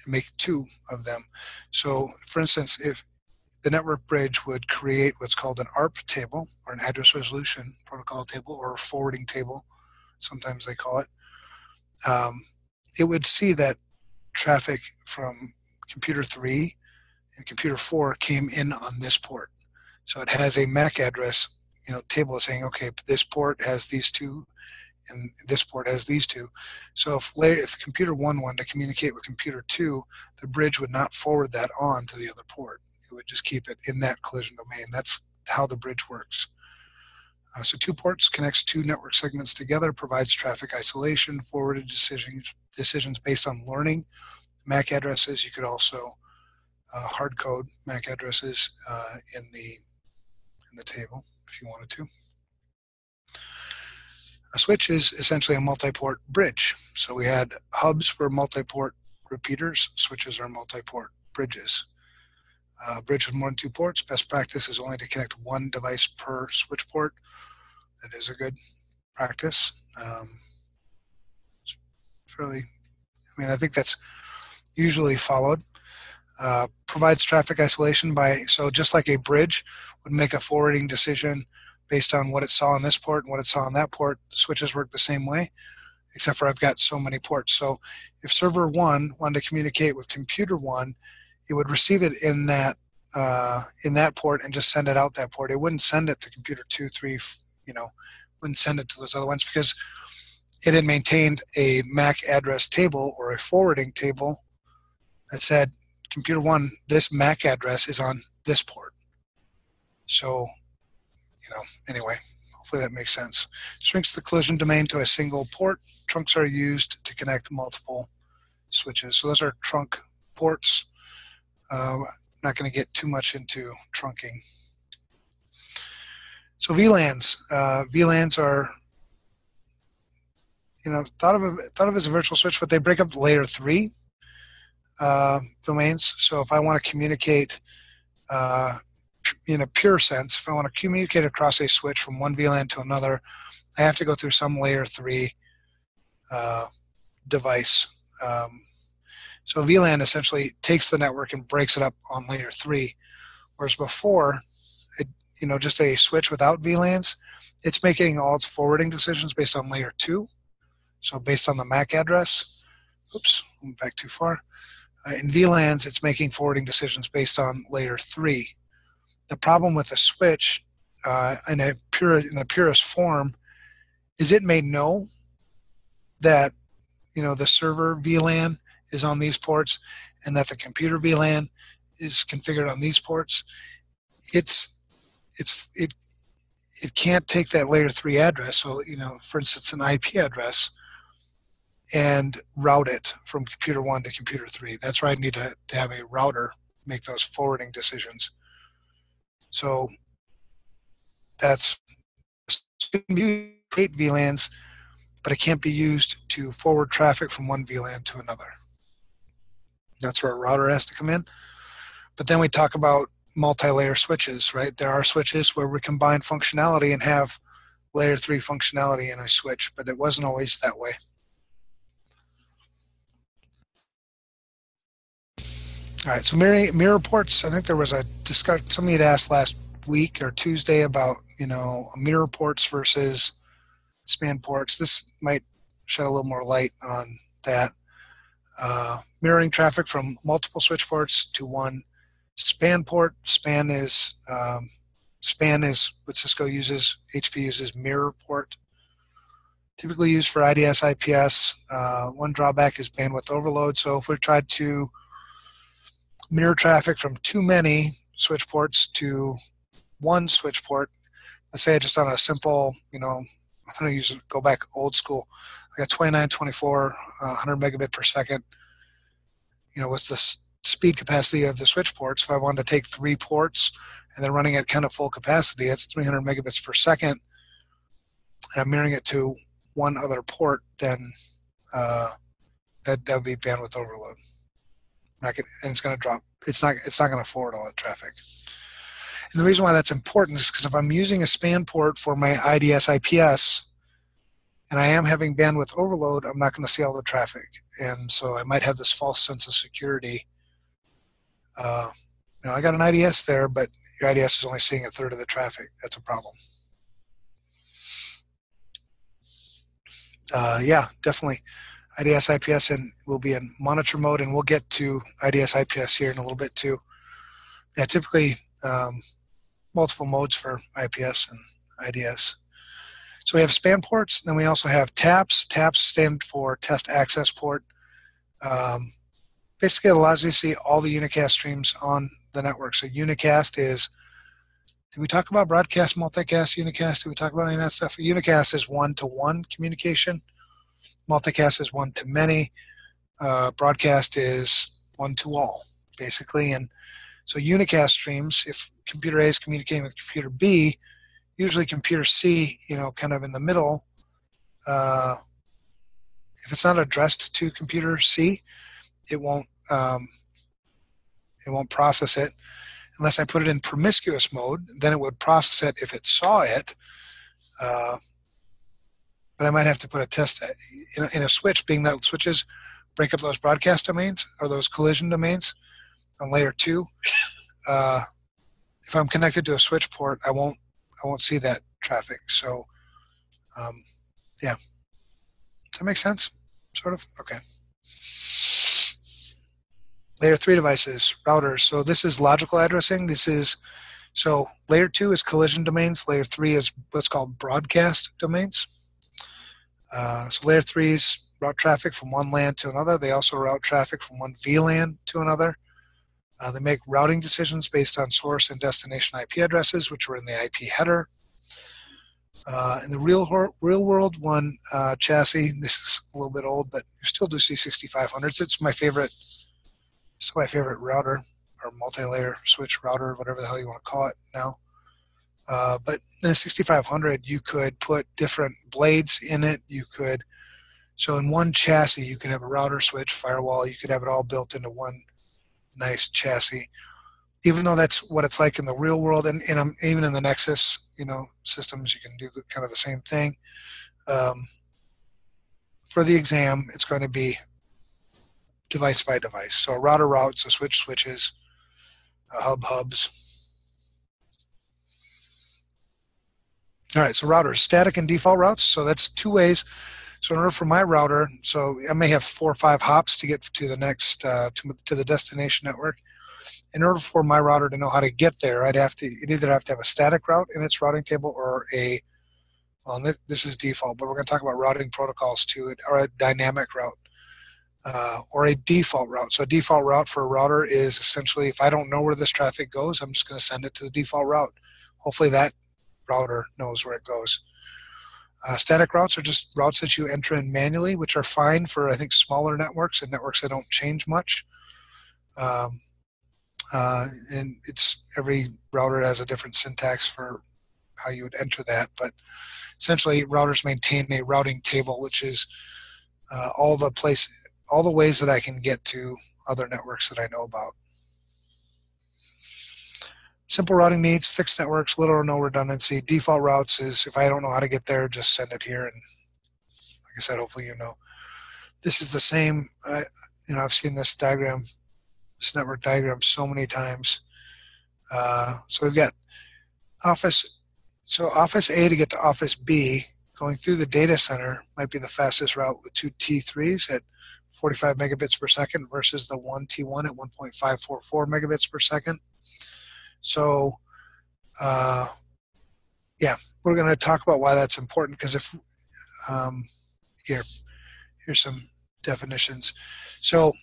and make two of them. So for instance, if the network bridge would create what's called an A R P table, or an address resolution protocol table, or a forwarding table, sometimes they call it, um, it would see that traffic from computer three and computer four came in on this port. So it has a M A C address, you know, table is saying, okay, this port has these two, and this port has these two. So if, layer, if computer one wanted to communicate with computer two, the bridge would not forward that on to the other port. It would just keep it in that collision domain. That's how the bridge works. Uh, so two ports connects two network segments together, provides traffic isolation, forwarded decisions, decisions based on learning M A C addresses. You could also uh, hard code M A C addresses uh, in the in the table, if you wanted to. A switch is essentially a multi-port bridge. So we had hubs for multi-port repeaters, switches are multi-port bridges. A uh, bridge with more than two ports, best practice is only to connect one device per switch port. That is a good practice. Um, it's fairly, I mean, I think that's usually followed. Uh, provides traffic isolation by, so just like a bridge would make a forwarding decision based on what it saw on this port and what it saw on that port, switches work the same way, except for I've got so many ports. So if server one wanted to communicate with computer one, it would receive it in that uh, in that port and just send it out that port. It wouldn't send it to computer two, three, you know, wouldn't send it to those other ones because it had maintained a M A C address table or a forwarding table that said, computer one, this M A C address is on this port. So, you know, anyway, hopefully that makes sense. Shrinks the collision domain to a single port. Trunks are used to connect multiple switches. So those are trunk ports. Uh, not going to get too much into trunking. So V LANs. Uh, V LANs are, you know, thought of, thought of as a virtual switch, but they break up layer three. Uh, domains. So if I want to communicate uh, in a pure sense, if I want to communicate across a switch from one V LAN to another, I have to go through some layer three uh, device. Um, so V LAN essentially takes the network and breaks it up on layer three, whereas before, it, you know, just a switch without V LANs, it's making all its forwarding decisions based on layer two. So based on the M A C address, oops, went back too far. Uh, in V LANs, it's making forwarding decisions based on layer three. The problem with a switch uh, in, a pure, in the purest form is it may know that, you know, the server V LAN is on these ports and that the computer V LAN is configured on these ports. It's, it's, it, it can't take that layer three address. So, you know, for instance, an I P address and route it from computer one to computer three. That's where I need to, to have a router make those forwarding decisions. So that's, it can be eight V LANs, but it can't be used to forward traffic from one V LAN to another. That's where a router has to come in. But then we talk about multi-layer switches, right? There are switches where we combine functionality and have layer three functionality in a switch, but it wasn't always that way. All right, so mirror, mirror ports, I think there was a discussion, somebody had asked last week or Tuesday about, you know, mirror ports versus span ports. This might shed a little more light on that. Uh, mirroring traffic from multiple switch ports to one span port. Span is, um, span is what Cisco uses, H P uses mirror port. Typically used for I D S, I P S. Uh, one drawback is bandwidth overload. So if we tried to mirror traffic from too many switch ports to one switch port. Let's say just on a simple, you know, I'm going to use go back old school. I got twenty-nine, twenty-four, uh, one hundred megabit per second. You know, what's the speed capacity of the switch ports? If I wanted to take three ports and then running at kind of full capacity, that's three hundred megabits per second. And I'm mirroring it to one other port, then uh, that that would be bandwidth overload. And, I could, and it's going to drop. It's not. It's not going to forward all that traffic. And the reason why that's important is because if I'm using a span port for my I D S I P S and I am having bandwidth overload, I'm not going to see all the traffic. And so I might have this false sense of security. Uh, you know, I got an I D S there, but your I D S is only seeing a third of the traffic. That's a problem. Uh, yeah, definitely. I D S I P S and will be in monitor mode, and we'll get to I D S I P S here in a little bit too. Yeah, typically um, multiple modes for I P S and I D S. So we have span ports, then we also have TAPs. TAPs stand for test access port. Um, basically it allows you to see all the unicast streams on the network. So unicast is, did we talk about broadcast, multicast, unicast? Did we talk about any of that stuff? Unicast is one-to-one communication. Multicast is one-to-many. Uh, broadcast is one-to-all, basically. And so unicast streams, if computer A is communicating with computer B, usually computer C, you know, kind of in the middle, uh, if it's not addressed to computer C, it won't, um, it won't process it. Unless I put it in promiscuous mode, then it would process it if it saw it. Uh, but I might have to put a test in a, in a switch, being that switches break up those broadcast domains or those collision domains on layer two. Uh, if I'm connected to a switch port, I won't I won't see that traffic. So, um, yeah, does that make sense? Sort of? Okay. Layer three devices, routers. So this is logical addressing. This is, so layer two is collision domains. Layer three is what's called broadcast domains. Uh, so layer threes route traffic from one LAN to another. They also route traffic from one V LAN to another. Uh, they make routing decisions based on source and destination I P addresses, which were in the I P header. Uh, in the real, real world one uh, chassis, this is a little bit old, but you still do see sixty-five hundreds. It's my favorite. It's my favorite router or multi-layer switch router, whatever the hell you want to call it now. Uh, but in the sixty-five hundred, you could put different blades in it. You could, so in one chassis, you could have a router, switch, firewall. You could have it all built into one nice chassis, even though that's what it's like in the real world. And, and I'm, even in the Nexus, you know, systems, you can do kind of the same thing. Um, for the exam, it's going to be device by device. So a router routes, a switch switches, a hub hubs. All right, so routers, static and default routes. So that's two ways. So in order for my router, so I may have four or five hops to get to the next, uh, to, to the destination network. In order for my router to know how to get there, I'd have to, it either have to have a static route in its routing table or a, well, this, this is default, but we're going to talk about routing protocols too, or a dynamic route, uh, or a default route. So a default route for a router is essentially, if I don't know where this traffic goes, I'm just going to send it to the default route. Hopefully that router knows where it goes. Uh, static routes are just routes that you enter in manually, which are fine for, I think, smaller networks and networks that don't change much. Um, uh, and it's every router has a different syntax for how you would enter that. But essentially, routers maintain a routing table, which is uh, all the place, all the ways that I can get to other networks that I know about. Simple routing needs, fixed networks, little or no redundancy. Default routes is if I don't know how to get there, just send it here. And like I said, hopefully you know. This is the same. I, you know, I've seen this diagram, this network diagram so many times. Uh, so we've got office. So office A to get to office B, going through the data center might be the fastest route with two T threes at forty-five megabits per second versus the one T one at one point five four four megabits per second. So, uh, yeah, we're going to talk about why that's important because if, um, here, here's some definitions. So,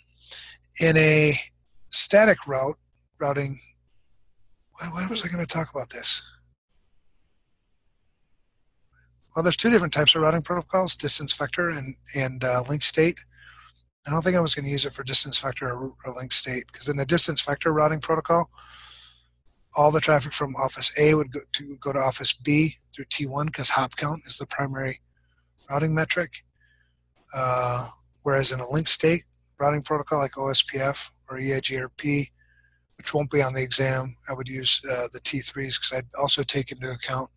in a static route, routing, why, why was I going to talk about this? Well, there's two different types of routing protocols, distance vector and, and uh, link state. I don't think I was going to use it for distance vector or, or link state, because in a distance vector routing protocol, all the traffic from office A would go to, go to office B through T one, because hop count is the primary routing metric. Uh, whereas in a link state routing protocol like O S P F or E I G R P, which won't be on the exam, I would use uh, the T threes, because I'd also take into account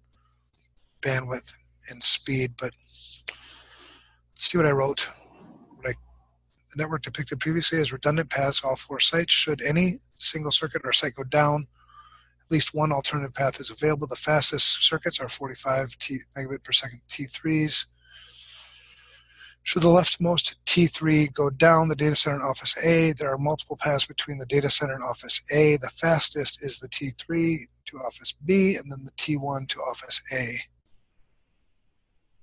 bandwidth and speed. But let's see what I wrote. What I, the network depicted previously is redundant paths, all four sites. Should any single circuit or site go down, at least one alternative path is available. The fastest circuits are forty-five megabit per second T threes. Should the leftmost T three go down the data center and office A, there are multiple paths between the data center and office A. The fastest is the T three to office B, and then the T one to office A.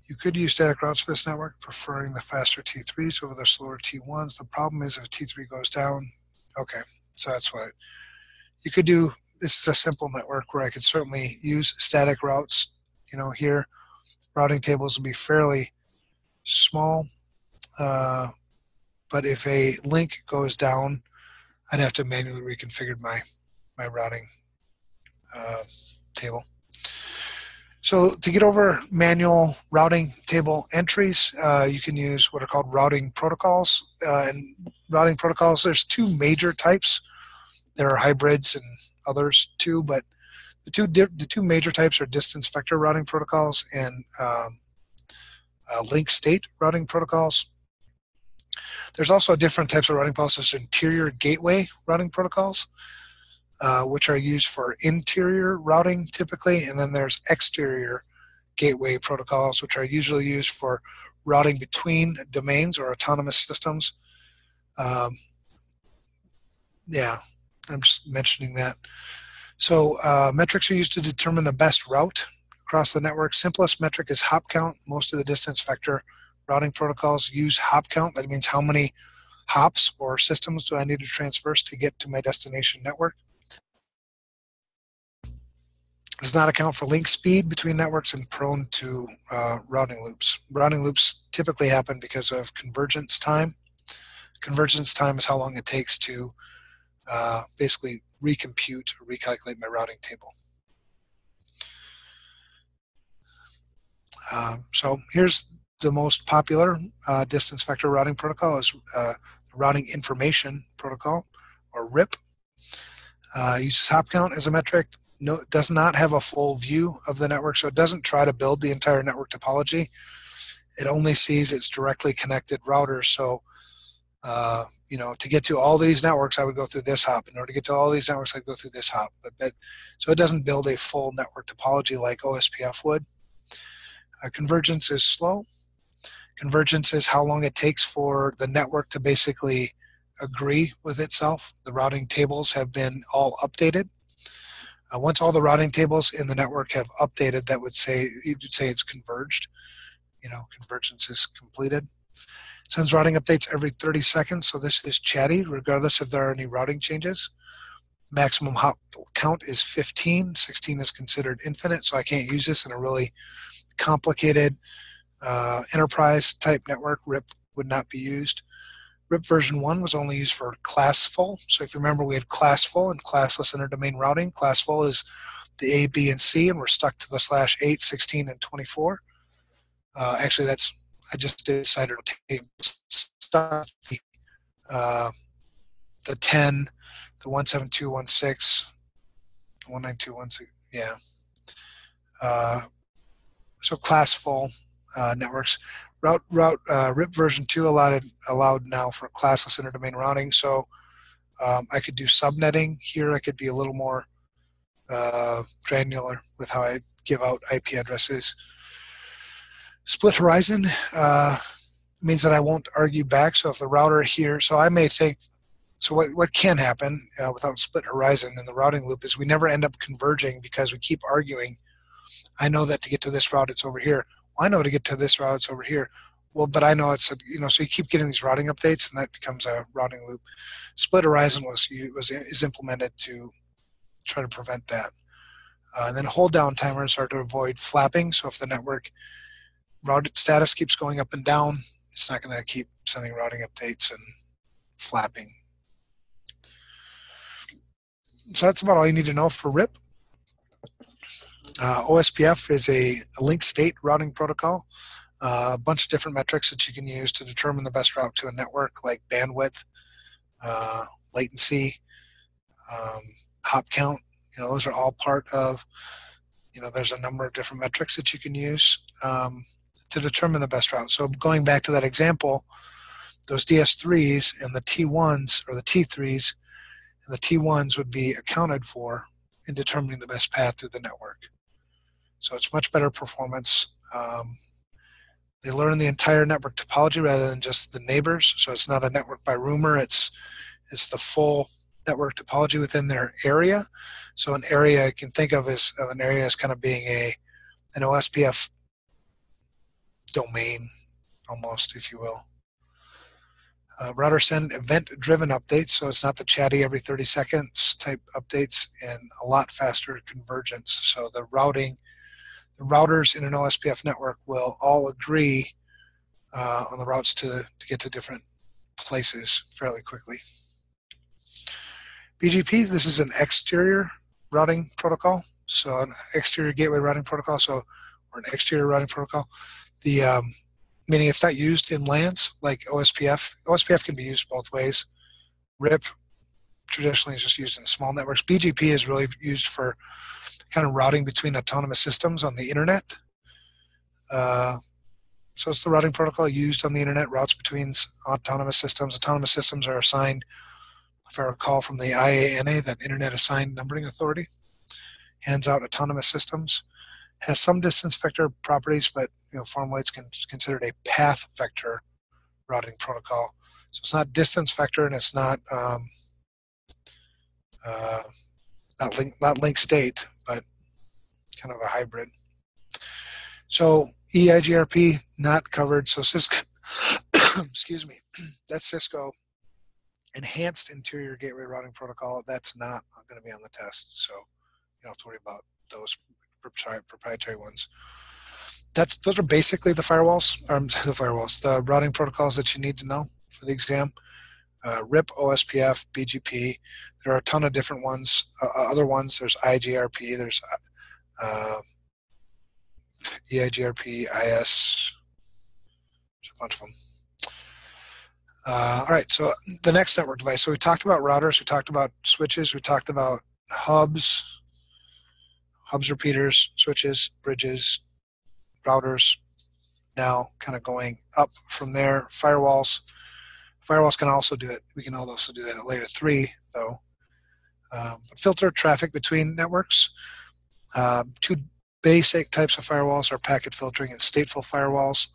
You could use static routes for this network, preferring the faster T threes over the slower T ones. The problem is if T three goes down, okay, so that's what you could do. This is a simple network where I could certainly use static routes. You know, here, routing tables will be fairly small, uh, but if a link goes down, I'd have to manually reconfigure my, my routing uh, table. So to get over manual routing table entries, uh, you can use what are called routing protocols. Uh, and routing protocols, there's two major types. There are hybrids and others too, but the two the two major types are distance vector routing protocols and um, uh, link state routing protocols. There's also different types of routing protocols, interior gateway routing protocols, uh, which are used for interior routing typically, and then there's exterior gateway protocols, which are usually used for routing between domains or autonomous systems. Um, yeah. I'm just mentioning that. So uh, metrics are used to determine the best route across the network. Simplest metric is hop count. Most of the distance vector routing protocols use hop count. That means how many hops or systems do I need to traverse to get to my destination network. It does not account for link speed between networks and prone to uh, routing loops. Routing loops typically happen because of convergence time. Convergence time is how long it takes to Uh, basically recompute or recalculate my routing table. Uh, so here's the most popular uh, distance vector routing protocol is uh, routing information protocol, or R I P. Uh, uses hop count as a metric. No, does not have a full view of the network, so it doesn't try to build the entire network topology. It only sees its directly connected routers. So uh, you know, to get to all these networks, I would go through this hop. In order to get to all these networks, I'd go through this hop. But that, so it doesn't build a full network topology like O S P F would. Uh, convergence is slow. Convergence is how long it takes for the network to basically agree with itself. The routing tables have been all updated. Uh, once all the routing tables in the network have updated, that would say, you'd say it's converged. You know, convergence is completed. Sends routing updates every thirty seconds, so this is chatty, regardless if there are any routing changes. Maximum hop count is fifteen. sixteen is considered infinite, so I can't use this in a really complicated uh, enterprise-type network. R I P would not be used. R I P version one was only used for classful. So if you remember, we had classful and classless interdomain routing. Classful is the A, B, and C, and we're stuck to the slash eight, sixteen, and twenty-four. Uh, actually, that's I just decided to take stuff, uh, the ten, the one seven two one six, the one nine two one two, yeah. Uh, so classful uh, networks. Route, route uh, R I P version two allowed, allowed now for classless interdomain routing. So um, I could do subnetting. Here I could be a little more uh, granular with how I give out I P addresses. Split horizon uh, means that I won't argue back. So if the router here, so I may think, so what, what can happen uh, without split horizon in the routing loop is we never end up converging because we keep arguing. I know that to get to this route, it's over here. Well, I know to get to this route, it's over here. Well, but I know it's, a, you know, so you keep getting these routing updates and that becomes a routing loop. Split horizon was, was is implemented to try to prevent that. Uh, and then hold down timers are to avoid flapping. So if the network routed status keeps going up and down, it's not going to keep sending routing updates and flapping. So that's about all you need to know for R I P. Uh, O S P F is a, a link state routing protocol. Uh, a bunch of different metrics that you can use to determine the best route to a network, like bandwidth, uh, latency, um, hop count. You know, those are all part of, you know, there's a number of different metrics that you can use um, to determine the best route. So going back to that example, those D S threes and the T ones, or the T threes, and the T ones would be accounted for in determining the best path through the network. So it's much better performance. Um, they learn the entire network topology rather than just the neighbors. So it's not a network by rumor, it's, it's the full network topology within their area. So an area you can think of as of an area as kind of being a an O S P F domain, almost, if you will. Uh, router send event-driven updates, so it's not the chatty every thirty seconds type updates, and a lot faster convergence. So the routing, the routers in an O S P F network will all agree uh, on the routes to, to get to different places fairly quickly. B G P, this is an exterior routing protocol, so an exterior gateway routing protocol, so or an exterior routing protocol. The um, meaning it's not used in LANs like O S P F. O S P F can be used both ways. R I P traditionally is just used in small networks. B G P is really used for kind of routing between autonomous systems on the internet. Uh, so it's the routing protocol used on the internet, routes between autonomous systems. Autonomous systems are assigned, if I recall from the I A N A, that Internet Assigned Numbering Authority, hands out autonomous systems. Has some distance vector properties, but you know, formally it's con considered a path vector routing protocol. So it's not distance vector, and it's not um, uh, not link not link state, but kind of a hybrid. So E I G R P not covered. So Cisco, excuse me, that's Cisco Enhanced Interior Gateway Routing Protocol. That's not going to be on the test, so you don't have to worry about those proprietary ones. That's those are basically the firewalls, or the firewalls, the routing protocols that you need to know for the exam. Uh, R I P, O S P F, B G P. There are a ton of different ones, uh, other ones. There's I G R P, there's uh, E I G R P, I S, there's a bunch of them. Uh, all right, so the next network device. So we talked about routers, we talked about switches, we talked about hubs, Hubs, repeaters, switches, bridges, routers. Now kind of going up from there. Firewalls. Firewalls can also do it. We can also do that at layer three, though. Um, but filter traffic between networks. Um, two basic types of firewalls are packet filtering and stateful firewalls.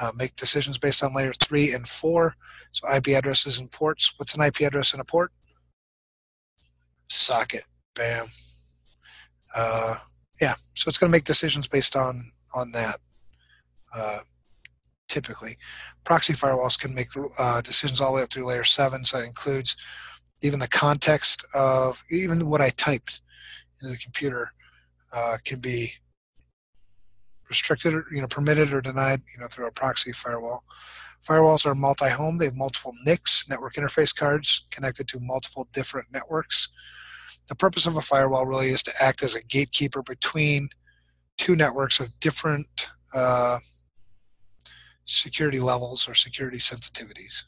Uh, make decisions based on layer three and four. So I P addresses and ports. What's an I P address and a port? Socket. Bam. Uh, yeah, so it's going to make decisions based on on that. Uh, typically, proxy firewalls can make uh, decisions all the way up through layer seven. So that includes even the context of even what I typed into the computer uh, can be restricted, or, you know, permitted or denied, you know, through a proxy firewall. Firewalls are multi-home. They have multiple N I Cs, network interface cards, connected to multiple different networks. The purpose of a firewall really is to act as a gatekeeper between two networks of different uh, security levels or security sensitivities,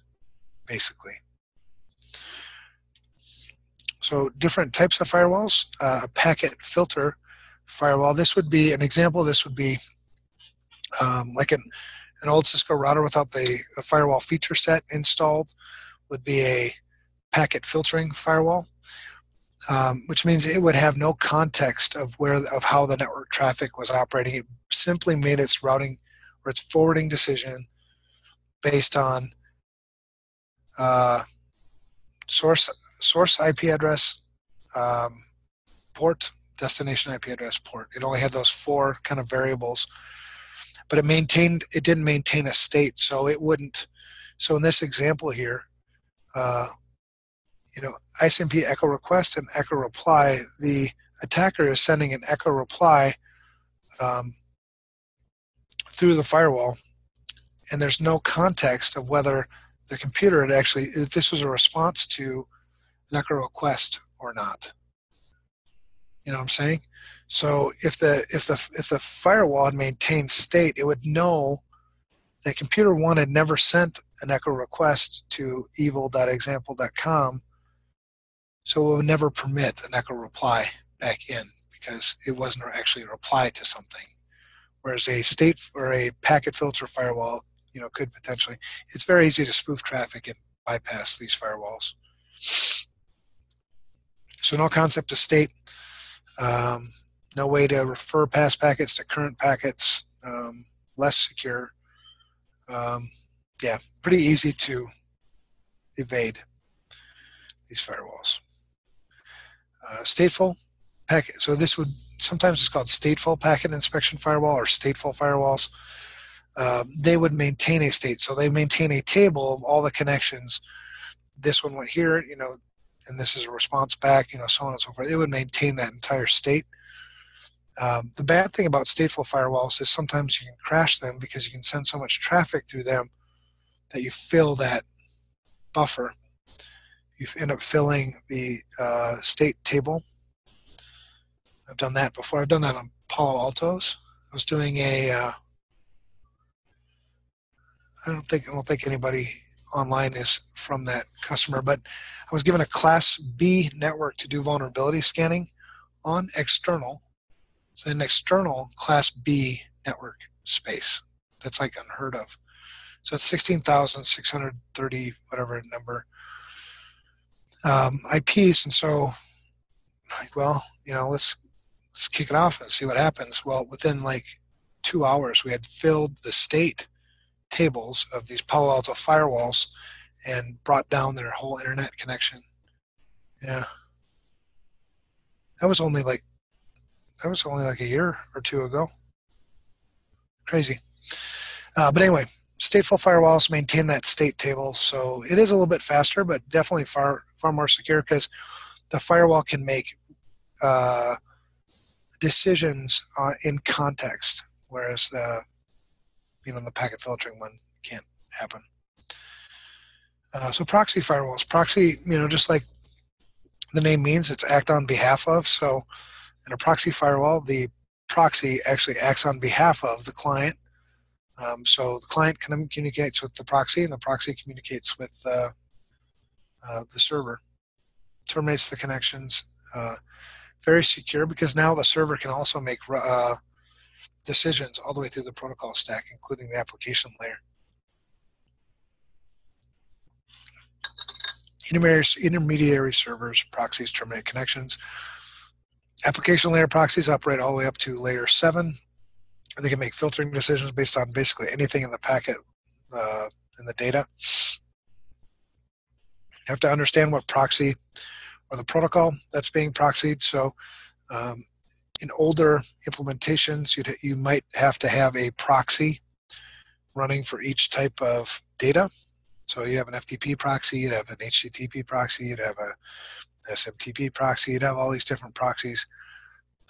basically. So different types of firewalls. Uh, a packet filter firewall. This would be an example. This would be um, like an, an old Cisco router without the, the firewall feature set installed would be a packet filtering firewall. Um, which means it would have no context of where of how the network traffic was operating. It simply made its routing or its forwarding decision based on uh, source source I P address, um, port, destination I P address, port. It only had those four kind of variables, but it maintained it didn't maintain a state, so it wouldn't. So in this example here. Uh, You know, I C M P echo request and echo reply. The attacker is sending an echo reply um, through the firewall, and there's no context of whether the computer had actually, if this was a response to an E C H O request or not. You know what I'm saying? So if the if the if the firewall had maintained state, it would know that computer one had never sent an E C H O request to evil dot example dot com, so it would never permit an E C H O reply back in because it wasn't actually a reply to something. Whereas a state or a packet filter firewall, you know, could potentially. It's very easy to spoof traffic and bypass these firewalls. So no concept of state, um, no way to refer past packets to current packets, um, less secure. Um, yeah, pretty easy to evade these firewalls. Uh, stateful packet. So this would, sometimes it's called stateful packet inspection firewall or stateful firewalls. Uh, they would maintain a state. So they maintain a table of all the connections. This one went here, you know, and this is a response back, you know, so on and so forth. It would maintain that entire state. Um, the bad thing about stateful firewalls is sometimes you can crash them because you can send so much traffic through them that you fill that buffer. You end up filling the uh, state table. I've done that before. I've done that on Palo Altos. I was doing a, uh, I don't think, I don't think anybody online is from that customer, but I was given a class B network to do vulnerability scanning on external. So an external class B network space. That's like unheard of. So it's sixteen thousand six hundred thirty, whatever number, um, I Ps. And so like, well, you know, let's, let's kick it off and see what happens. Well, within like two hours, we had filled the state tables of these Palo Alto firewalls and brought down their whole internet connection. Yeah. That was only like, that was only like a year or two ago. Crazy. Uh, but anyway, stateful firewalls maintain that state table. So it is a little bit faster, but definitely far, far more secure because the firewall can make uh, decisions uh, in context, whereas the, you know, the packet filtering one can't happen. Uh, so proxy firewalls. Proxy, you know, just like the name means, it's act on behalf of. So in a proxy firewall, the proxy actually acts on behalf of the client. Um, so the client communicates with the proxy, and the proxy communicates with uh, uh, the server. Terminates the connections. Uh, very secure, because now the server can also make uh, decisions all the way through the protocol stack, including the application layer. Intermediary servers, proxies terminate connections. Application layer proxies operate all the way up to layer seven. They can make filtering decisions based on basically anything in the packet, uh, in the data. You have to understand what proxy or the protocol that's being proxied. So um, in older implementations, you'd, you might have to have a proxy running for each type of data. So you have an F T P proxy, you'd have an H T T P proxy, you'd have a S M T P proxy, you'd have all these different proxies.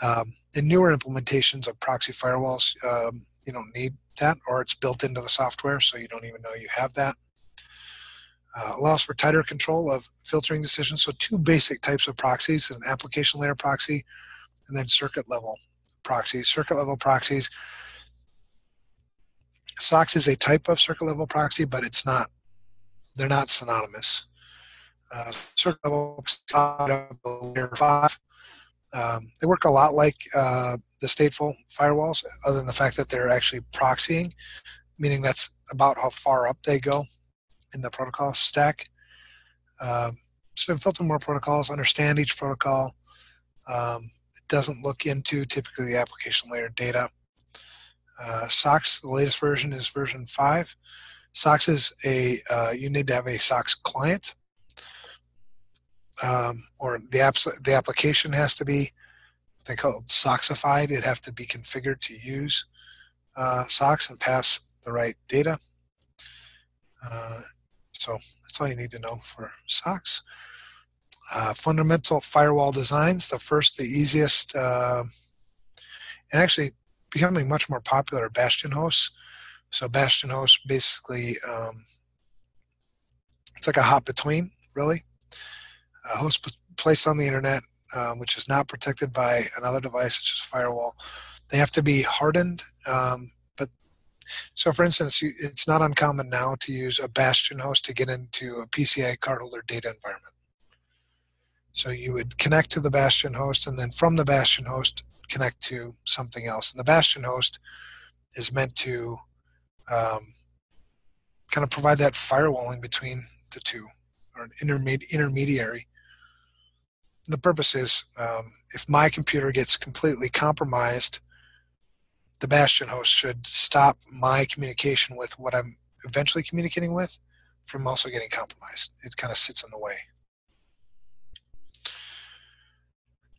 Um, in newer implementations of proxy firewalls, um, you don't need that, or it's built into the software, so you don't even know you have that. Uh, allows for tighter control of filtering decisions. So two basic types of proxies, an application layer proxy and then circuit level proxies. Circuit level proxies, S O C S is a type of circuit level proxy, but it's not, they're not synonymous. Uh, circuit level layer five. Um, they work a lot like uh, the stateful firewalls, other than the fact that they're actually proxying, meaning that's about how far up they go in the protocol stack. Um, so filter more protocols, understand each protocol. Um, it doesn't look into typically the application layer data. Uh, S O C S, the latest version is version five. S O C S is a, uh, you need to have a S O C S client. Um, or the, apps, the application has to be what they call SOCSified. It'd have to be configured to use uh, S O C S and pass the right data. Uh, so that's all you need to know for S O C S. Uh, fundamental firewall designs. The first, the easiest, uh, and actually becoming much more popular are bastion hosts. So bastion hosts basically, um, it's like a hop between, really. A host placed on the internet, uh, which is not protected by another device, such as a firewall. They have to be hardened. Um, but so, for instance, you, it's not uncommon now to use a bastion host to get into a P C I cardholder data environment. So you would connect to the bastion host, and then from the bastion host, connect to something else. And the bastion host is meant to um, kind of provide that firewalling between the two, or an intermedi- intermediary. The purpose is, um, if my computer gets completely compromised, the bastion host should stop my communication with what I'm eventually communicating with from also getting compromised. It kind of sits in the way.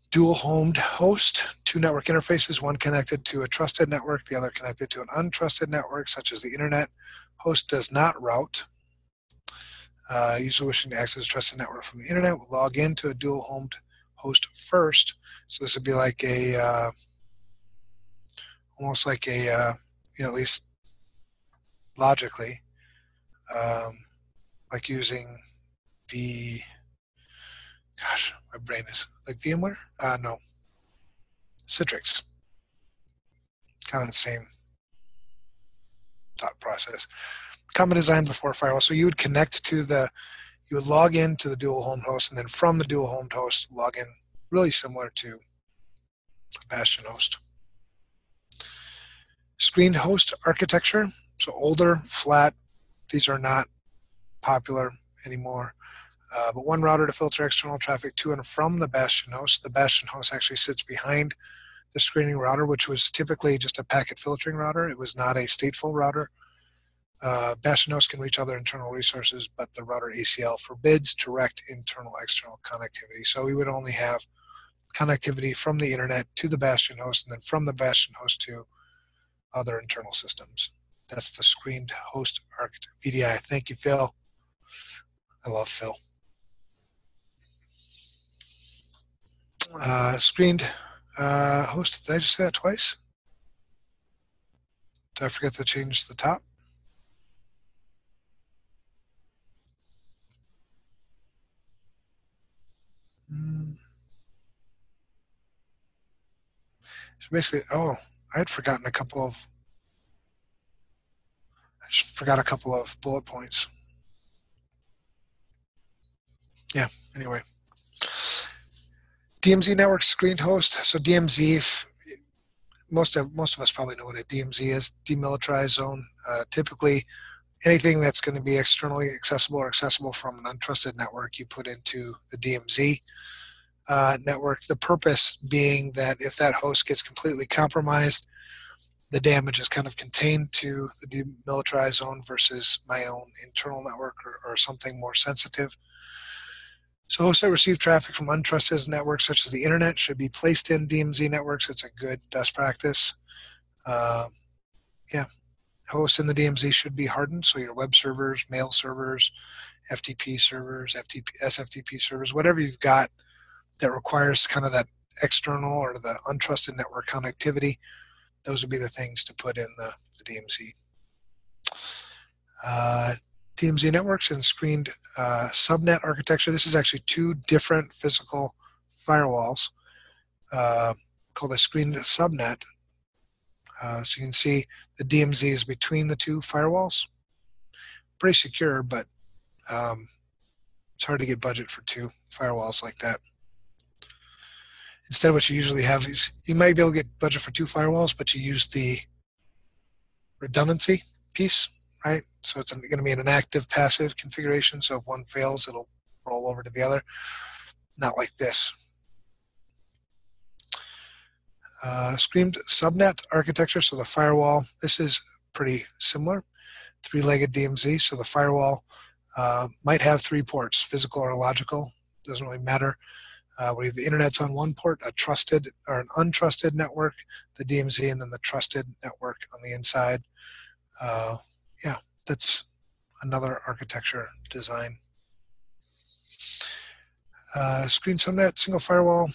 Dual-homed host, two network interfaces, one connected to a trusted network, the other connected to an untrusted network, such as the internet. Host does not route. Uh, user wishing to access a trusted network from the internet will log into a dual-homed host first. So this would be like a, uh, almost like a, uh, you know, at least logically, um, like using the, gosh, my brain is like VMware? Uh, no, Citrix. Kind of the same thought process. Common design before firewall. So you would connect to the, you would log in to the dual home host, and then from the dual home host, log in, really similar to bastion host. Screened host architecture. So older, flat, these are not popular anymore. Uh, but one router to filter external traffic to and from the bastion host. The bastion host actually sits behind the screening router, which was typically just a packet filtering router. It was not a stateful router. Uh, bastion hosts can reach other internal resources, but the router A C L forbids direct internal external connectivity. So we would only have connectivity from the internet to the bastion host, and then from the bastion host to other internal systems. That's the screened host architecture, V D I. Thank you, Phil. I love Phil. Uh, screened uh, host, did I just say that twice? Did I forget to change the top? Mm. So basically, oh, I had forgotten a couple of, I just forgot a couple of bullet points. Yeah, anyway. D M Z network screened host. So D M Z, most of most of us probably know what a D M Z is, demilitarized zone. Uh, typically, anything that's going to be externally accessible or accessible from an untrusted network, you put into the D M Z uh, network. The purpose being that if that host gets completely compromised, the damage is kind of contained to the demilitarized zone versus my own internal network or, or something more sensitive. So hosts that receive traffic from untrusted networks such as the internet should be placed in D M Z networks. It's a good best practice. Uh, yeah, hosts in the D M Z should be hardened. So your web servers, mail servers, F T P servers, F T P, S F T P servers, whatever you've got that requires kind of that external or the untrusted network connectivity, those would be the things to put in the, the D M Z. Uh, D M Z networks and screened uh, subnet architecture. This is actually two different physical firewalls uh, called a screened subnet. Uh, so you can see the D M Z is between the two firewalls. Pretty secure, but um, it's hard to get budget for two firewalls like that. Instead, what you usually have is you might be able to get budget for two firewalls, but you use the redundancy piece, right? So it's going to be an active passive configuration. So if one fails, it'll roll over to the other. Not like this. Uh, screened subnet architecture. So the firewall, this is pretty similar. Three-legged D M Z. So the firewall uh, might have three ports, physical or logical. Doesn't really matter. Uh, we have the internet's on one port, a trusted or an untrusted network, the D M Z, and then the trusted network on the inside. Uh, yeah. That's another architecture design. Uh, screen subnet, single firewall.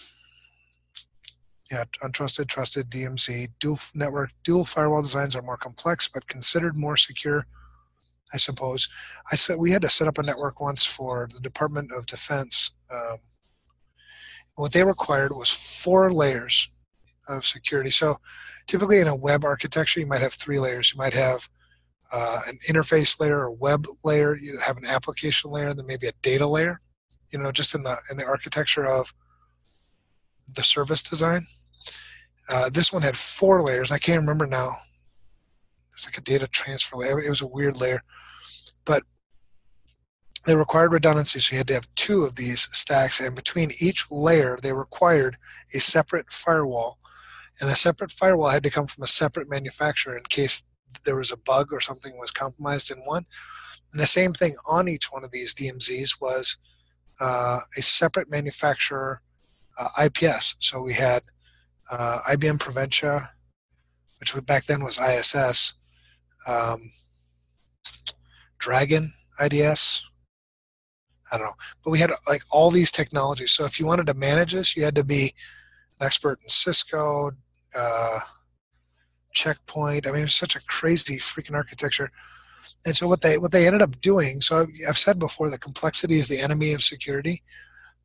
Yeah, untrusted, trusted, D M C. Dual network, dual firewall designs are more complex, but considered more secure, I suppose. I said we had to set up a network once for the Department of Defense. Um, what they required was four layers of security. So typically in a web architecture, you might have three layers. You might have uh, an interface layer or web layer. You have an application layer, then maybe a data layer, you know, just in the, in the architecture of the service design. Uh, this one had four layers. I can't remember now. It's like a data transfer layer. It was a weird layer, but they required redundancy. So you had to have two of these stacks, and between each layer, they required a separate firewall, and the separate firewall had to come from a separate manufacturer in case there was a bug or something was compromised in one. And the same thing on each one of these D M Zs was uh, a separate manufacturer uh, I P S. So we had uh, I B M Proventia, which back then was I S S, um, Dragon I D S, I don't know, but we had like all these technologies. So if you wanted to manage this, you had to be an expert in Cisco, uh, Checkpoint. I mean, it was such a crazy freaking architecture. And so what they what they ended up doing, so I've said before that complexity is the enemy of security.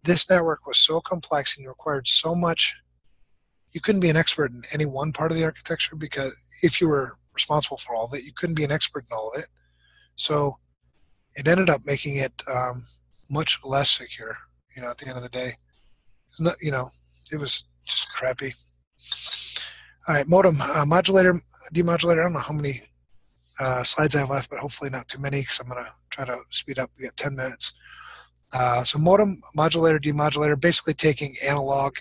This network was so complex and required so much. You couldn't be an expert in any one part of the architecture, because if you were responsible for all of it, you couldn't be an expert in all of it. So it ended up making it um, much less secure, you know, at the end of the day. It's not, you know, it was just crappy. All right, modem, uh, modulator, demodulator. I don't know how many uh, slides I have left, but hopefully not too many, because I'm going to try to speed up. We got ten minutes. Uh, so modem, modulator, demodulator, basically taking analog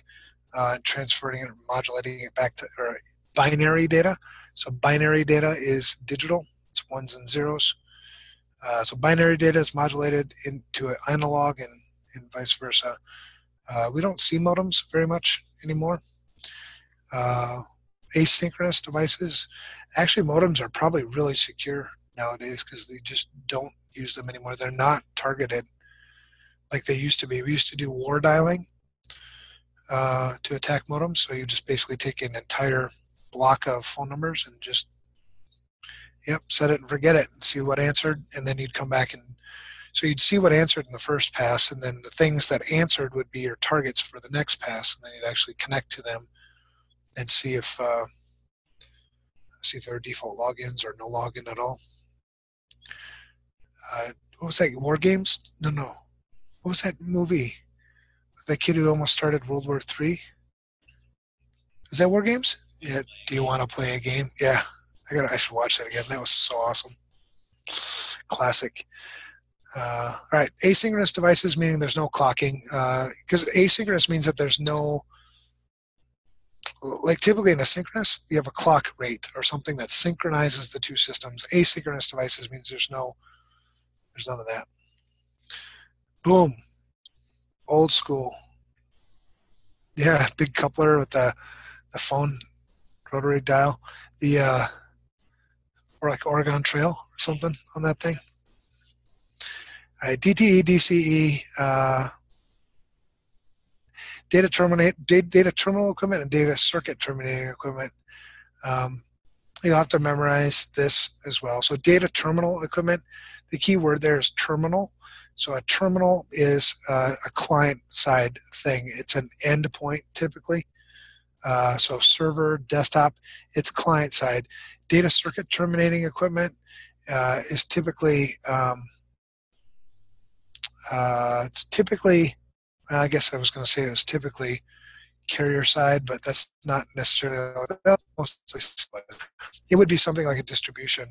Uh, transferring it, or modulating it back to or binary data. So binary data is digital; it's ones and zeros. Uh, so binary data is modulated into an analog, and, and vice versa. Uh, we don't see modems very much anymore. Uh, asynchronous devices, actually, modems are probably really secure nowadays because they just don't use them anymore. They're not targeted like they used to be. We used to do war dialing Uh, to attack modems, so you just basically take an entire block of phone numbers and just, yep, set it and forget it and see what answered, and then you'd come back and, so you'd see what answered in the first pass, and then the things that answered would be your targets for the next pass, and then you'd actually connect to them and see if uh, see if there are default logins or no login at all. Uh, what was that, War Games? No, no. What was that movie? The kid who almost started World War Three. Is that War Games? Yeah. Do you want to play a game? Yeah. I gotta. I should watch that again. That was so awesome. Classic. Uh, all right. Asynchronous devices, meaning there's no clocking. Because uh, asynchronous means that there's no, like typically in asynchronous, you have a clock rate or something that synchronizes the two systems. Asynchronous devices means there's no, there's none of that. Boom. Old school, yeah, big coupler with the the phone rotary dial, the uh, or like Oregon Trail or something on that thing. All right, D T E, D C E, uh, data terminate, data terminal equipment, and data circuit terminating equipment. Um, you'll have to memorize this as well. So data terminal equipment. The key word there is terminal. So a terminal is uh, a client-side thing. It's an endpoint typically. Uh, so server, desktop, it's client-side. Data circuit terminating equipment uh, is typically, um, uh, it's typically, I guess I was going to say it was typically carrier-side, but that's not necessarily, mostly. It would be something like a distribution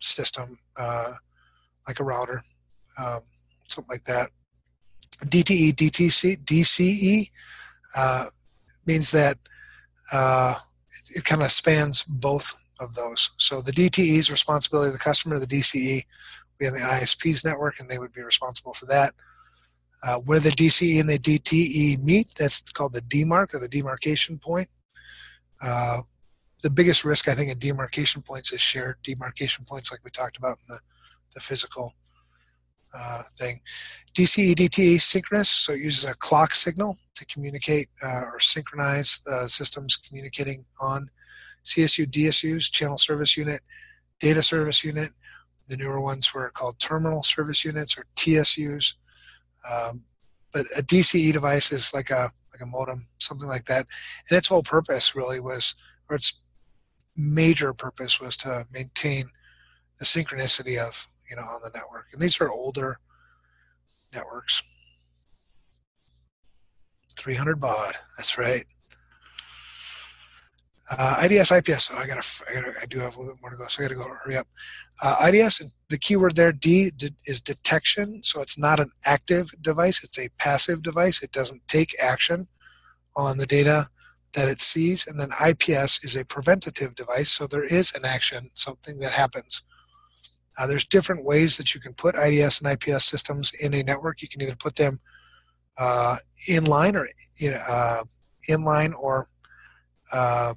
system, uh, like a router. Um, something like that. D T E, D T C, D C E uh, means that uh, it, it kind of spans both of those. So the D T E is responsibility of the customer, the D C E we have the I S P's network, and they would be responsible for that. Uh, where the D C E and the D T E meet, that's called the demarc, or the demarcation point. Uh, the biggest risk, I think, in demarcation points is shared demarcation points, like we talked about in the, the physical uh, thing. D C E D T synchronous, so it uses a clock signal to communicate uh, or synchronize uh, systems communicating on. C S U, D S Us, channel service unit, data service unit. The newer ones were called terminal service units or T S Us. Um, but a D C E device is like a like a modem, something like that. And its whole purpose really was, or its major purpose was to maintain the synchronicity of, you know, on the network. And these are older networks. three hundred baud, that's right. Uh, I D S I P S, so I gotta, I gotta, I do have a little bit more to go, so I gotta go, hurry up. Uh, I D S, and the keyword there, D, d is detection, so it's not an active device, it's a passive device, it doesn't take action on the data that it sees. And then I P S is a preventative device, so there is an action, something that happens. Uh, there's different ways that you can put I D S and I P S systems in a network. You can either put them uh, in line or, you know, uh, in line or uh,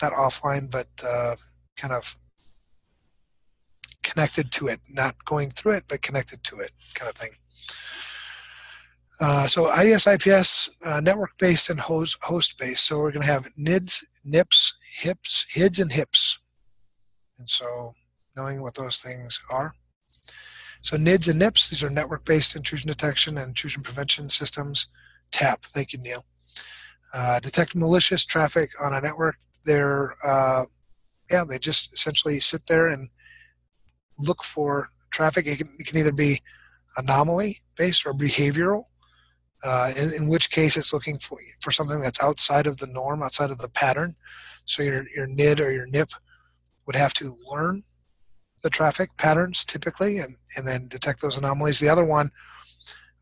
not offline, but uh, kind of connected to it, not going through it, but connected to it, kind of thing. Uh, so I D S I P S, uh, network-based and host-based. So we're going to have N I D S, N I Ps, H I Ps, H I D S, and H I Ps. And so knowing what those things are. So N I D S and N I Ps, these are network-based intrusion detection and intrusion prevention systems. T A P, thank you, Neil. Uh, detect malicious traffic on a network. They're, uh, yeah, they just essentially sit there and look for traffic. It can, it can either be anomaly-based or behavioral, uh, in, in which case it's looking for, for something that's outside of the norm, outside of the pattern. So your, your N I D or your N I P would have to learn the traffic patterns typically and, and then detect those anomalies. The other one,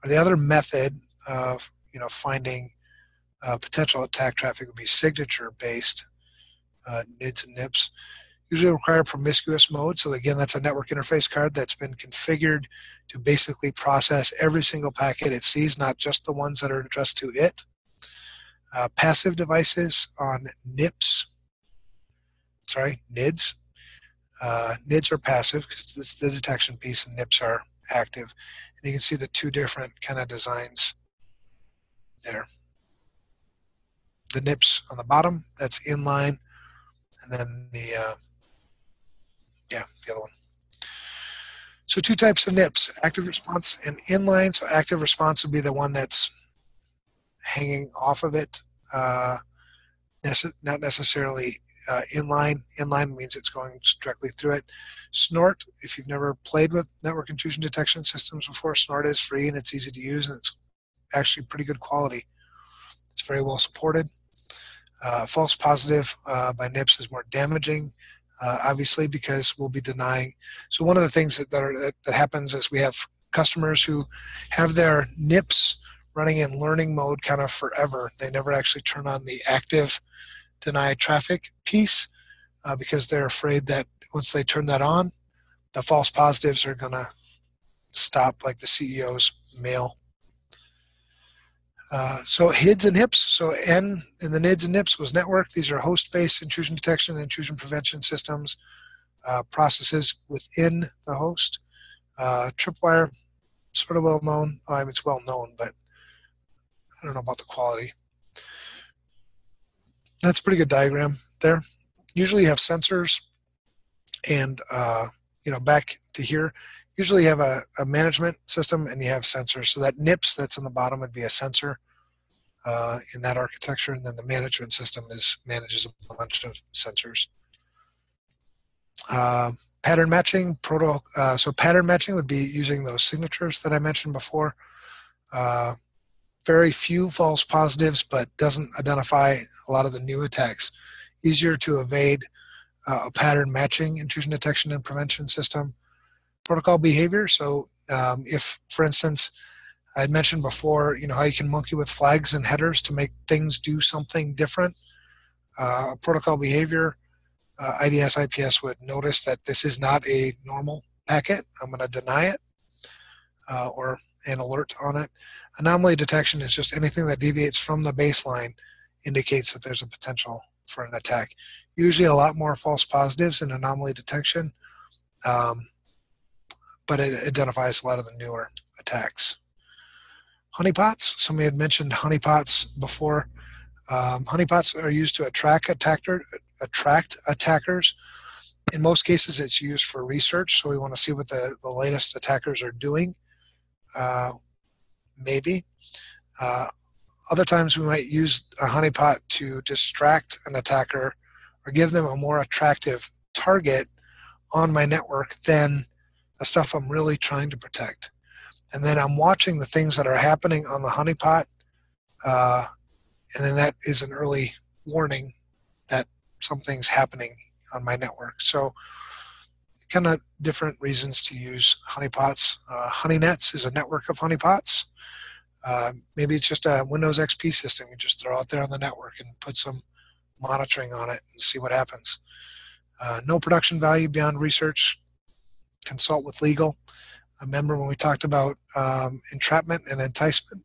or the other method of, you know, finding uh, potential attack traffic would be signature-based. Uh, N I D S and N I Ps usually require promiscuous mode. So again, that's a network interface card that's been configured to basically process every single packet it sees, not just the ones that are addressed to it. Uh, passive devices on N I Ps, sorry, N I D S. Uh, N I D S are passive because it's the detection piece, and N I Ps are active. And you can see the two different kind of designs there. The N I Ps on the bottom, that's inline. And then the, uh, yeah, the other one. So two types of N I Ps, active response and inline. So active response would be the one that's hanging off of it, uh, not necessarily uh, inline. Inline means it's going directly through it. Snort, if you've never played with network intrusion detection systems before, Snort is free and it's easy to use and it's actually pretty good quality. It's very well supported. Uh, false positive uh, by N I Ps is more damaging, uh, obviously, because we'll be denying. So one of the things that that, are, that that happens is we have customers who have their N I Ps running in learning mode kind of forever. They never actually turn on the active deny traffic piece uh, because they're afraid that once they turn that on, the false positives are going to stop, like the C E O's mail. Uh, so H I D S and H I Ps, so N in the N I D S and N I Ps was network. These are host-based intrusion detection and intrusion prevention systems, uh, processes within the host. Uh, tripwire, sort of well-known. I mean, it's well-known, but I don't know about the quality. That's a pretty good diagram there. Usually you have sensors and, uh, you know, back to here. Usually you have a, a management system and you have sensors. So that N I P S that's on the bottom would be a sensor uh, in that architecture, and then the management system is manages a bunch of sensors. Uh, pattern matching, proto, uh, so pattern matching would be using those signatures that I mentioned before. Uh, very few false positives, but doesn't identify a lot of the new attacks. Easier to evade uh, a pattern matching intrusion detection and prevention system. Protocol behavior, so um, if, for instance, I mentioned before, you know, how you can monkey with flags and headers to make things do something different. Uh, protocol behavior, uh, I D S I P S would notice that this is not a normal packet. I'm going to deny it uh, or an alert on it. Anomaly detection is just anything that deviates from the baseline indicates that there's a potential for an attack. Usually a lot more false positives in anomaly detection. Um, but it identifies a lot of the newer attacks. Honeypots, somebody had mentioned honeypots before. Um, honeypots are used to attract, attacker, attract attackers. In most cases, it's used for research, so we want to see what the, the latest attackers are doing, uh, maybe. Uh, other times we might use a honeypot to distract an attacker or give them a more attractive target on my network than the stuff I'm really trying to protect. And then I'm watching the things that are happening on the honeypot, uh, and then that is an early warning that something's happening on my network. So kind of different reasons to use honeypots. Uh, HoneyNets is a network of honeypots. Uh, maybe it's just a Windows X P system. You just throw out there on the network and put some monitoring on it and see what happens. Uh, no production value beyond research. Consult with legal. Remember when we talked about um, entrapment and enticement?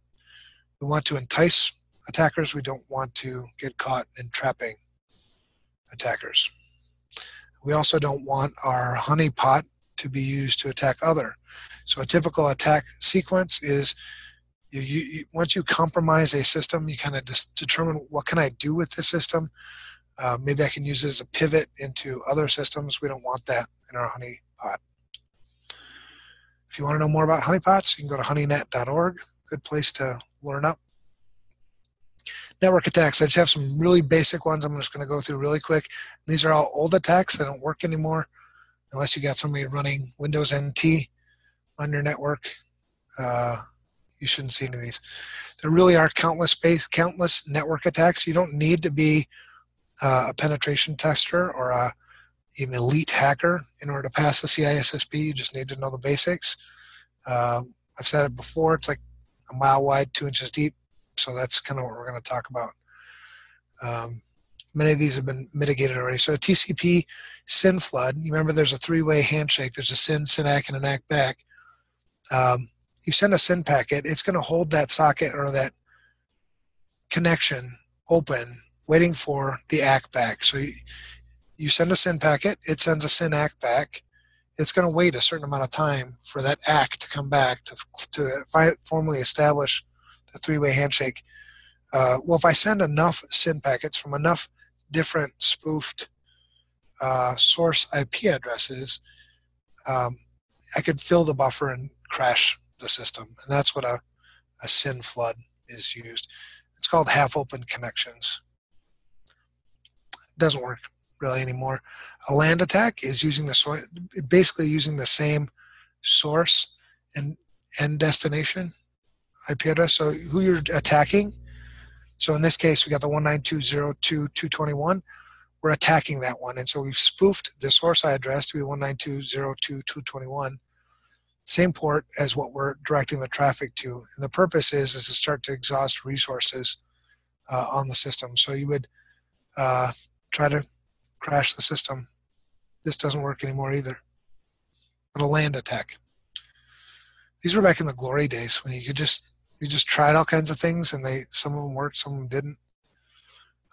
We want to entice attackers. We don't want to get caught entrapping attackers. We also don't want our honeypot to be used to attack other. So a typical attack sequence is you, you, you, once you compromise a system, you kind of determine what can I do with this system. Uh, maybe I can use it as a pivot into other systems. We don't want that in our honeypot. If you want to know more about honeypots, you can go to honeynet dot org. Good place to learn up. Network attacks. I just have some really basic ones I'm just going to go through really quick. These are all old attacks. They don't work anymore unless you got somebody running Windows N T on your network. Uh, you shouldn't see any of these. There really are countless base, countless network attacks. You don't need to be uh, a penetration tester or a an elite hacker in order to pass the C I S S P. You just need to know the basics. Uh, I've said it before, it's like a mile wide, two inches deep, so that's kind of what we're going to talk about. Um, many of these have been mitigated already. So a T C P S Y N flood, you remember there's a three-way handshake. There's a S Y N, S Y N A C, and an A C back. Um, you send a S Y N packet, it's going to hold that socket or that connection open, waiting for the A C back. So you, You send a S Y N packet, it sends a S Y N A C back. It's going to wait a certain amount of time for that A C to come back to, to formally establish the three-way handshake. Uh, well, if I send enough S Y N packets from enough different spoofed uh, source I P addresses, um, I could fill the buffer and crash the system. And that's what a, a S Y N flood is used. It's called half-open connections. It doesn't work really anymore. A LAN attack is using the basically using the same source and and destination I P address. So who you're attacking. So in this case, we got the one nine two dot zero dot two dot two two one. We're attacking that one, and so we've spoofed the source address to be one nine two dot zero dot two dot two two two one, same port as what we're directing the traffic to. And the purpose is is to start to exhaust resources uh, on the system. So you would uh, try to crash the system. This doesn't work anymore either. But a LAN attack. These were back in the glory days when you could just you just tried all kinds of things, and they some of them worked, some of them didn't.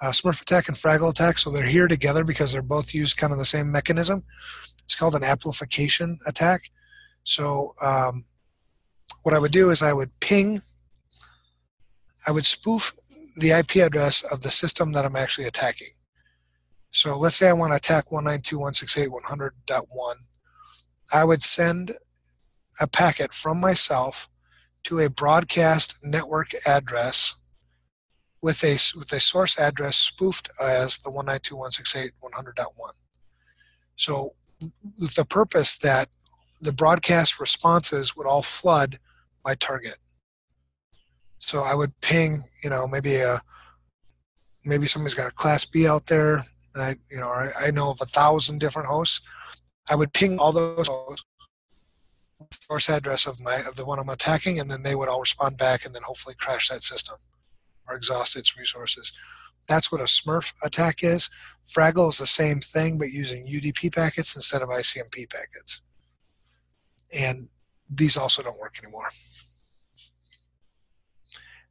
Uh, Smurf attack and Fraggle attack, so they're here together because they're both used kind of the same mechanism. It's called an amplification attack. So um, what I would do is I would ping. I would spoof the I P address of the system that I'm actually attacking. So let's say I want to attack one nine two dot one six eight dot one hundred dot one. I would send a packet from myself to a broadcast network address with a, with a source address spoofed as the one nine two dot one six eight dot one hundred dot one. So with the purpose that the broadcast responses would all flood my target. So I would ping, you know, maybe a, maybe somebody's got a class B out there. And I, you know, I know of a thousand different hosts. I would ping all those hosts, source address of my of the one I'm attacking, and then they would all respond back, and then hopefully crash that system or exhaust its resources. That's what a Smurf attack is. Fraggle is the same thing, but using U D P packets instead of I C M P packets. And these also don't work anymore.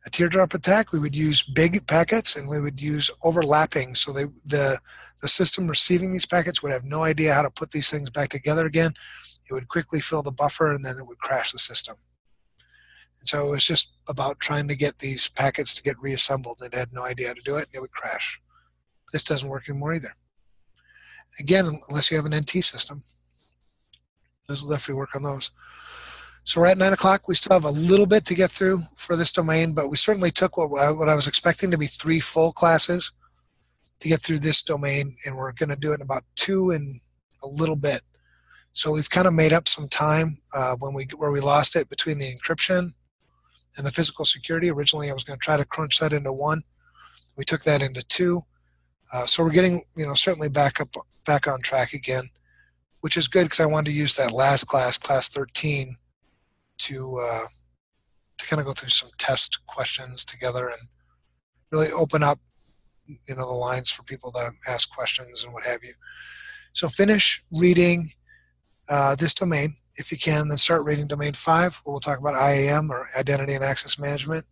A teardrop attack, we would use big packets, and we would use overlapping, so they, the, the system receiving these packets would have no idea how to put these things back together again, it would quickly fill the buffer and then it would crash the system. And so it was just about trying to get these packets to get reassembled. It had no idea how to do it and it would crash. This doesn't work anymore either. Again, unless you have an N T system. Those left we work on those. So we're at nine o'clock. We still have a little bit to get through for this domain, but we certainly took what I, what I was expecting to be three full classes to get through this domain, and we're going to do it in about two and a little bit. So we've kind of made up some time uh, when we where we lost it between the encryption and the physical security. Originally, I was going to try to crunch that into one. We took that into two. Uh, so we're getting, you know, certainly back up back on track again, which is good because I wanted to use that last class, class thirteen. To, uh, to kind of go through some test questions together and really open up, you know, the lines for people to ask questions and what have you. So finish reading uh, this domain if you can, then start reading domain five, where we'll talk about I A M, or identity and access management.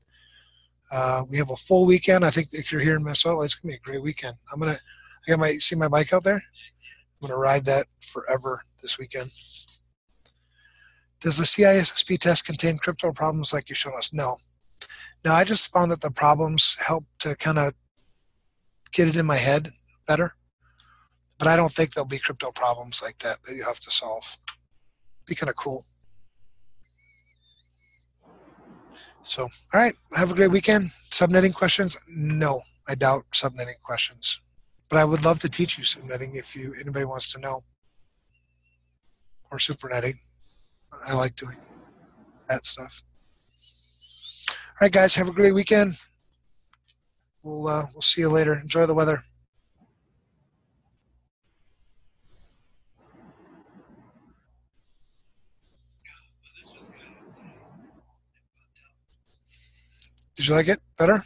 Uh, we have a full weekend. I think if you're here in Minnesota, it's gonna be a great weekend. I'm gonna, I got my see my bike out there. I'm gonna ride that forever this weekend. Does the C I S S P test contain crypto problems like you've shown us? No. Now, I just found that the problems help to kind of get it in my head better. But I don't think there'll be crypto problems like that that you have to solve. Be kind of cool. So, all right. Have a great weekend. Subnetting questions? No, I doubt subnetting questions. But I would love to teach you subnetting if you anybody wants to know. Or supernetting. I like doing that stuff. All right, guys, have a great weekend. We'll uh, we'll see you later. Enjoy the weather. Did you like it better?